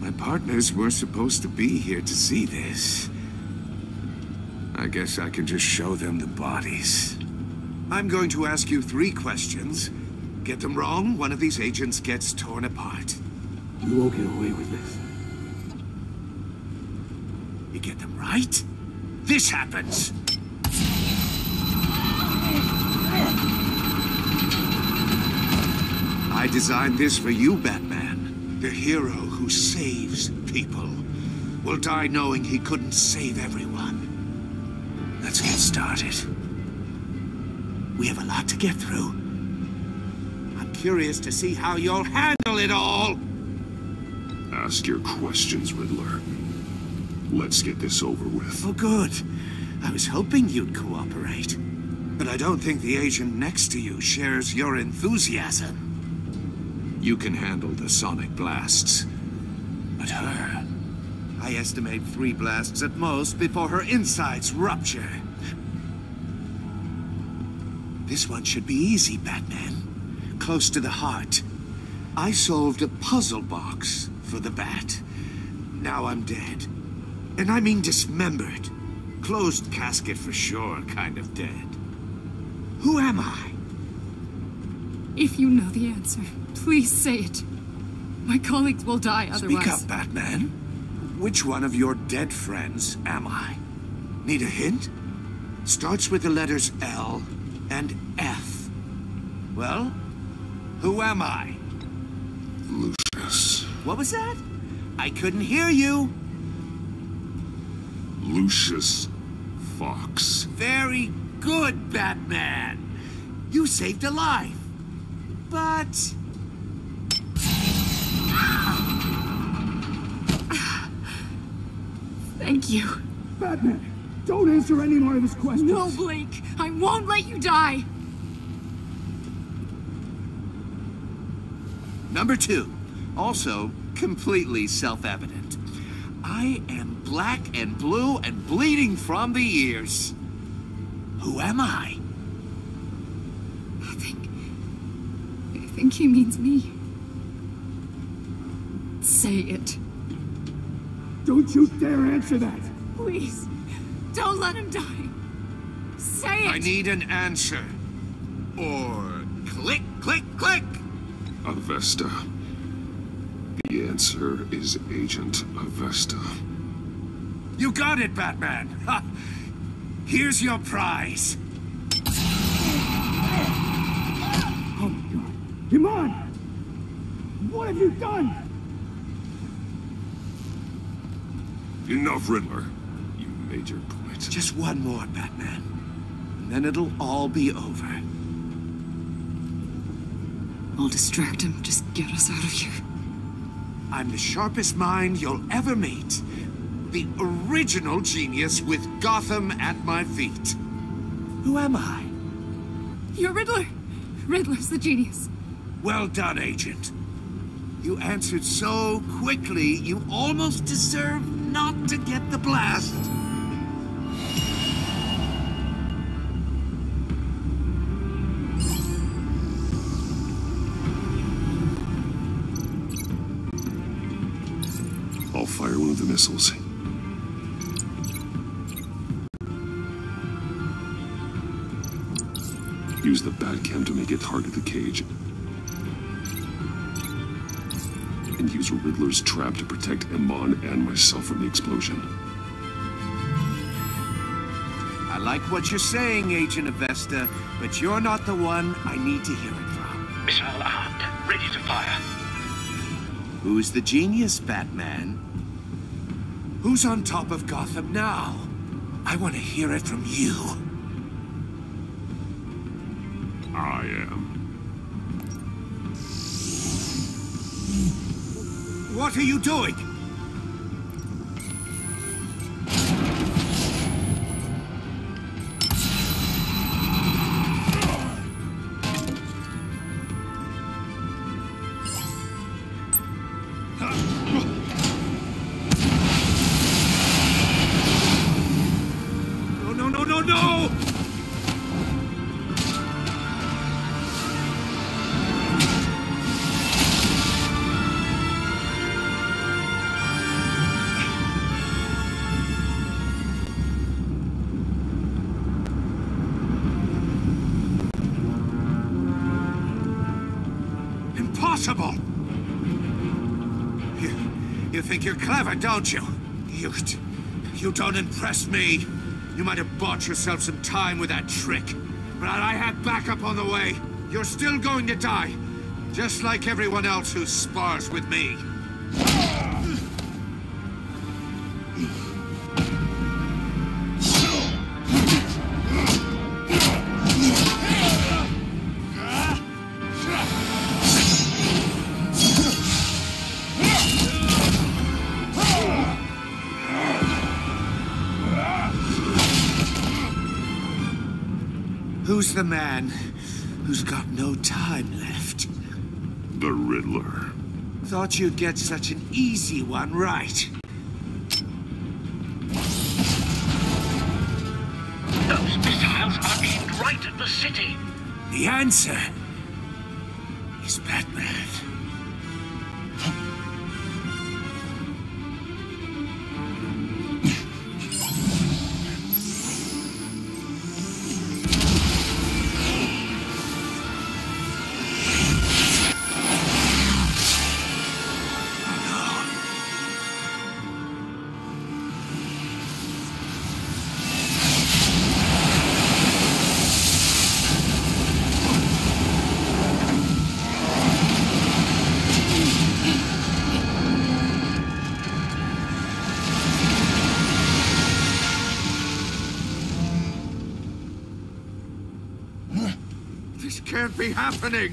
My partners were supposed to be here to see this. I guess I can just show them the bodies. I'm going to ask you 3 questions. Get them wrong, one of these agents gets torn apart. You won't get away with this. You get them right? This happens! I designed this for you, Batman. The hero who saves people will die knowing he couldn't save everyone. Let's get started. We have a lot to get through. I'm curious to see how you'll handle it all! Ask your questions, Riddler. Let's get this over with. Oh, good. I was hoping you'd cooperate. But I don't think the agent next to you shares your enthusiasm. You can handle the sonic blasts. But her... I estimate 3 blasts at most before her insides rupture. This one should be easy, Batman. Close to the heart. I solved a puzzle box for the bat. Now I'm dead. And I mean dismembered. Closed casket for sure, kind of dead. Who am I? If you know the answer, please say it. My colleagues will die otherwise. Speak up, Batman. Which one of your dead friends am I? Need a hint? Starts with the letters L and F. Well, who am I? Lucius. What was that? I couldn't hear you. Lucius Fox. Very good, Batman. You saved a life. But... Thank you. Batman, don't answer any more of his questions. No, Blake. I won't let you die. Number 2. Also completely self-evident. I am black and blue and bleeding from the ears. Who am I? I think he means me. Say it. Don't you dare answer that! Please, don't let him die. Say it! I need an answer. Or click, click, click! Avesta. The answer is Agent Avesta. You got it, Batman! Ha. Here's your prize! Oh my god! Iman! What have you done? Enough, Riddler. You made your point. Just one more, Batman. And then it'll all be over. I'll distract him. Just get us out of here. I'm the sharpest mind you'll ever meet. The original genius with Gotham at my feet. Who am I? You're Riddler. Riddler's the genius. Well done, Agent. You answered so quickly, you almost deserve not to get the blast. I'll fire one of the missiles. Use the Batcam to make it harder to cage. And use Riddler's trap to protect Iman and myself from the explosion. I like what you're saying, Agent Avesta, but you're not the one I need to hear it from. Missile armed, ready to fire. Who's the genius, Batman? Who's on top of Gotham now? I want to hear it from you. I am. What are you doing? You think you're clever, don't you? You don't impress me. You might have bought yourself some time with that trick, but I had backup on the way. You're still going to die, just like everyone else who spars with me. The man who's got no time left. The Riddler. Thought you'd get such an easy one right. Those missiles are aimed right at the city. The answer is Batman. Can't be happening!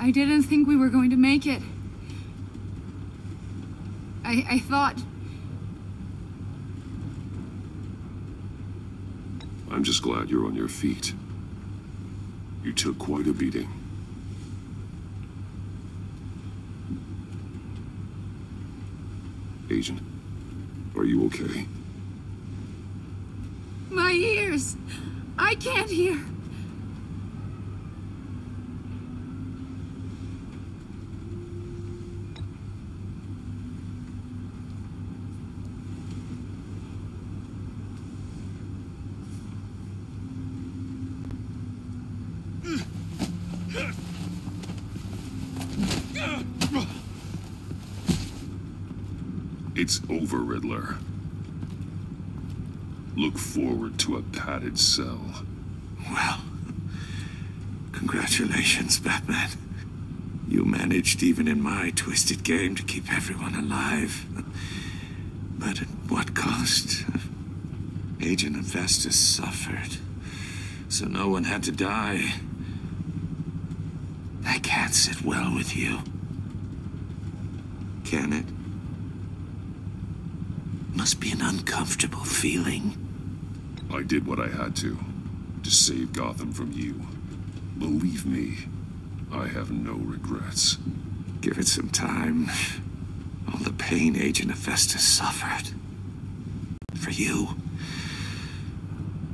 I didn't think we were going to make it. I thought... I'm just glad you're on your feet. You took quite a beating. Agent, are you okay? My ears! I can't hear! It's over, Riddler. Look forward to a padded cell. Well, congratulations, Batman. You managed, even in my twisted game, to keep everyone alive. But at what cost? Agent Avesta suffered, so no one had to die. That can't sit well with you. Can it? must be an uncomfortable feeling. I did what I had to save Gotham from you. Believe me, I have no regrets. Give it some time. All the pain Agent Avesta suffered. For you.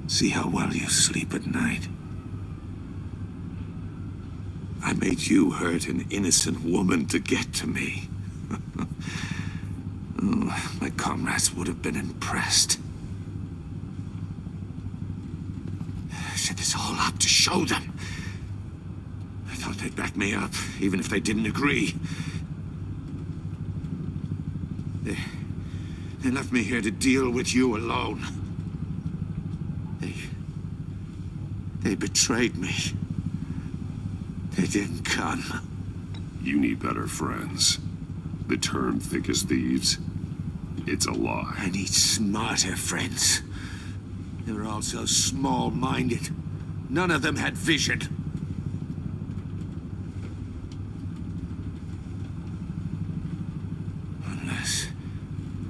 See how well you sleep at night. I made you hurt an innocent woman to get to me. Oh, my comrades would have been impressed. I set this all up to show them. I thought they'd back me up, even if they didn't agree. They left me here to deal with you alone. They betrayed me. They didn't come. You need better friends. The term thick as thieves, it's a lie. I need smarter friends. They were all so small-minded. None of them had vision.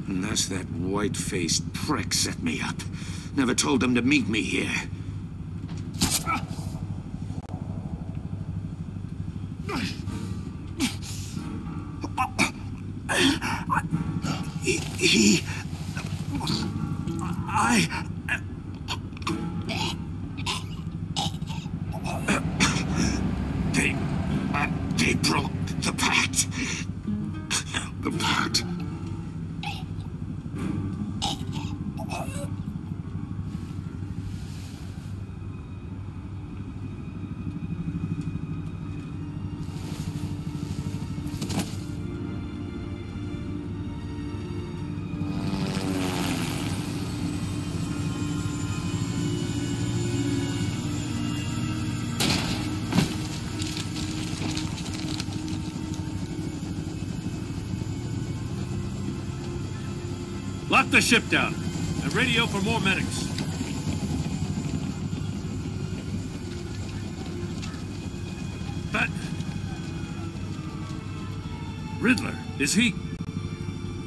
Unless that white-faced prick set me up. Never told them to meet me here. They broke the pact. The pact? Lock the ship down, and radio for more medics. Riddler, is he?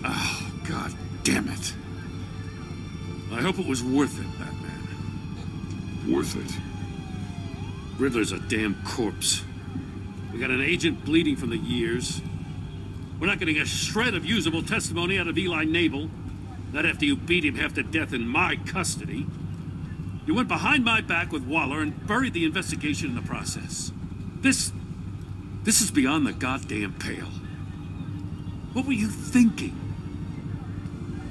Oh, God damn it. I hope it was worth it, Batman. Worth it? Riddler's a damn corpse. We got an agent bleeding from the years. We're not getting a shred of usable testimony out of Eli Nabel. Not after you beat him half to death in my custody. You went behind my back with Waller and buried the investigation in the process. This is beyond the goddamn pale. What were you thinking?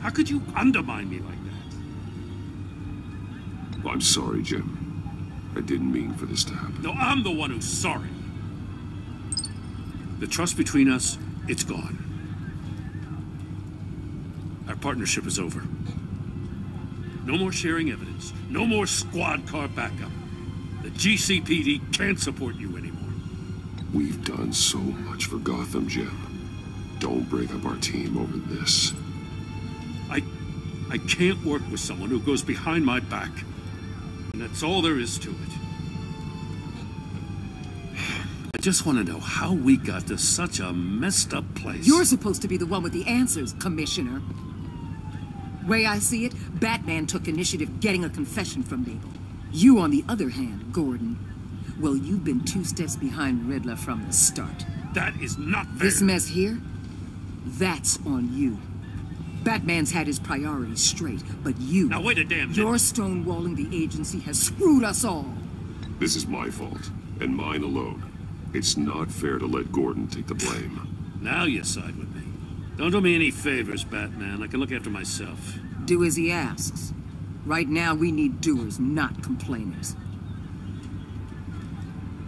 How could you undermine me like that? Well, I'm sorry, Jim. I didn't mean for this to happen. No, I'm the one who's sorry. The trust between us, it's gone. Our partnership is over. No more sharing evidence. No more squad car backup. The GCPD can't support you anymore. We've done so much for Gotham, Jim. Don't break up our team over this. I can't work with someone who goes behind my back. And that's all there is to it. I just want to know how we got to such a messed up place. You're supposed to be the one with the answers, Commissioner. Way I see it, Batman took initiative getting a confession from Nabel. You, on the other hand, Gordon, well, you've been two steps behind Riddler from the start. That is not fair. This mess here, that's on you. Batman's had his priorities straight, but you... Now wait a damn minute. Your stonewalling the agency has screwed us all. This is my fault, and mine alone. It's not fair to let Gordon take the blame. Now you side with me. Don't do me any favors, Batman. I can look after myself. Do as he asks. Right now, we need doers, not complainers.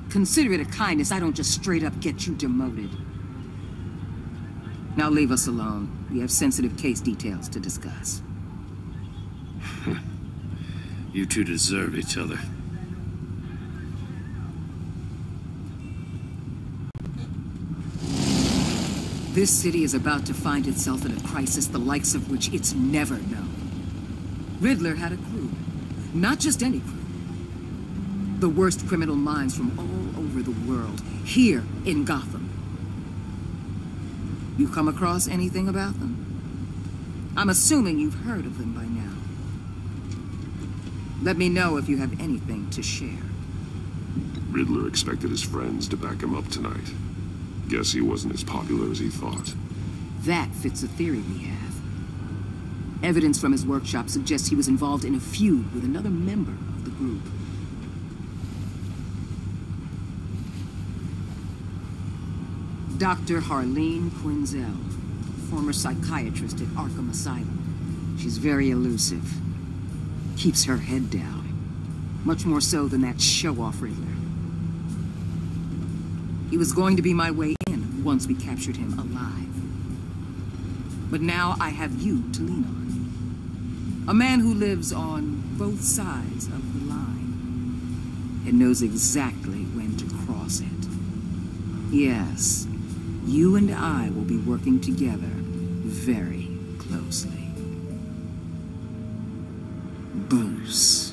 Consider it a kindness I don't just straight up get you demoted. Now leave us alone. We have sensitive case details to discuss. You two deserve each other. This city is about to find itself in a crisis the likes of which it's never known. Riddler had a crew. Not just any crew. The worst criminal minds from all over the world, here in Gotham. You come across anything about them? I'm assuming you've heard of him by now. Let me know if you have anything to share. Riddler expected his friends to back him up tonight. Guess he wasn't as popular as he thought. That fits a theory we have. Evidence from his workshop suggests he was involved in a feud with another member of the group. Dr. Harlene Quinzel, former psychiatrist at Arkham Asylum. She's very elusive. Keeps her head down. Much more so than that show-off Riddler. He was going to be my way in once we captured him alive. But now I have you to lean on. A man who lives on both sides of the line and knows exactly when to cross it. Yes, you and I will be working together very closely. Bruce.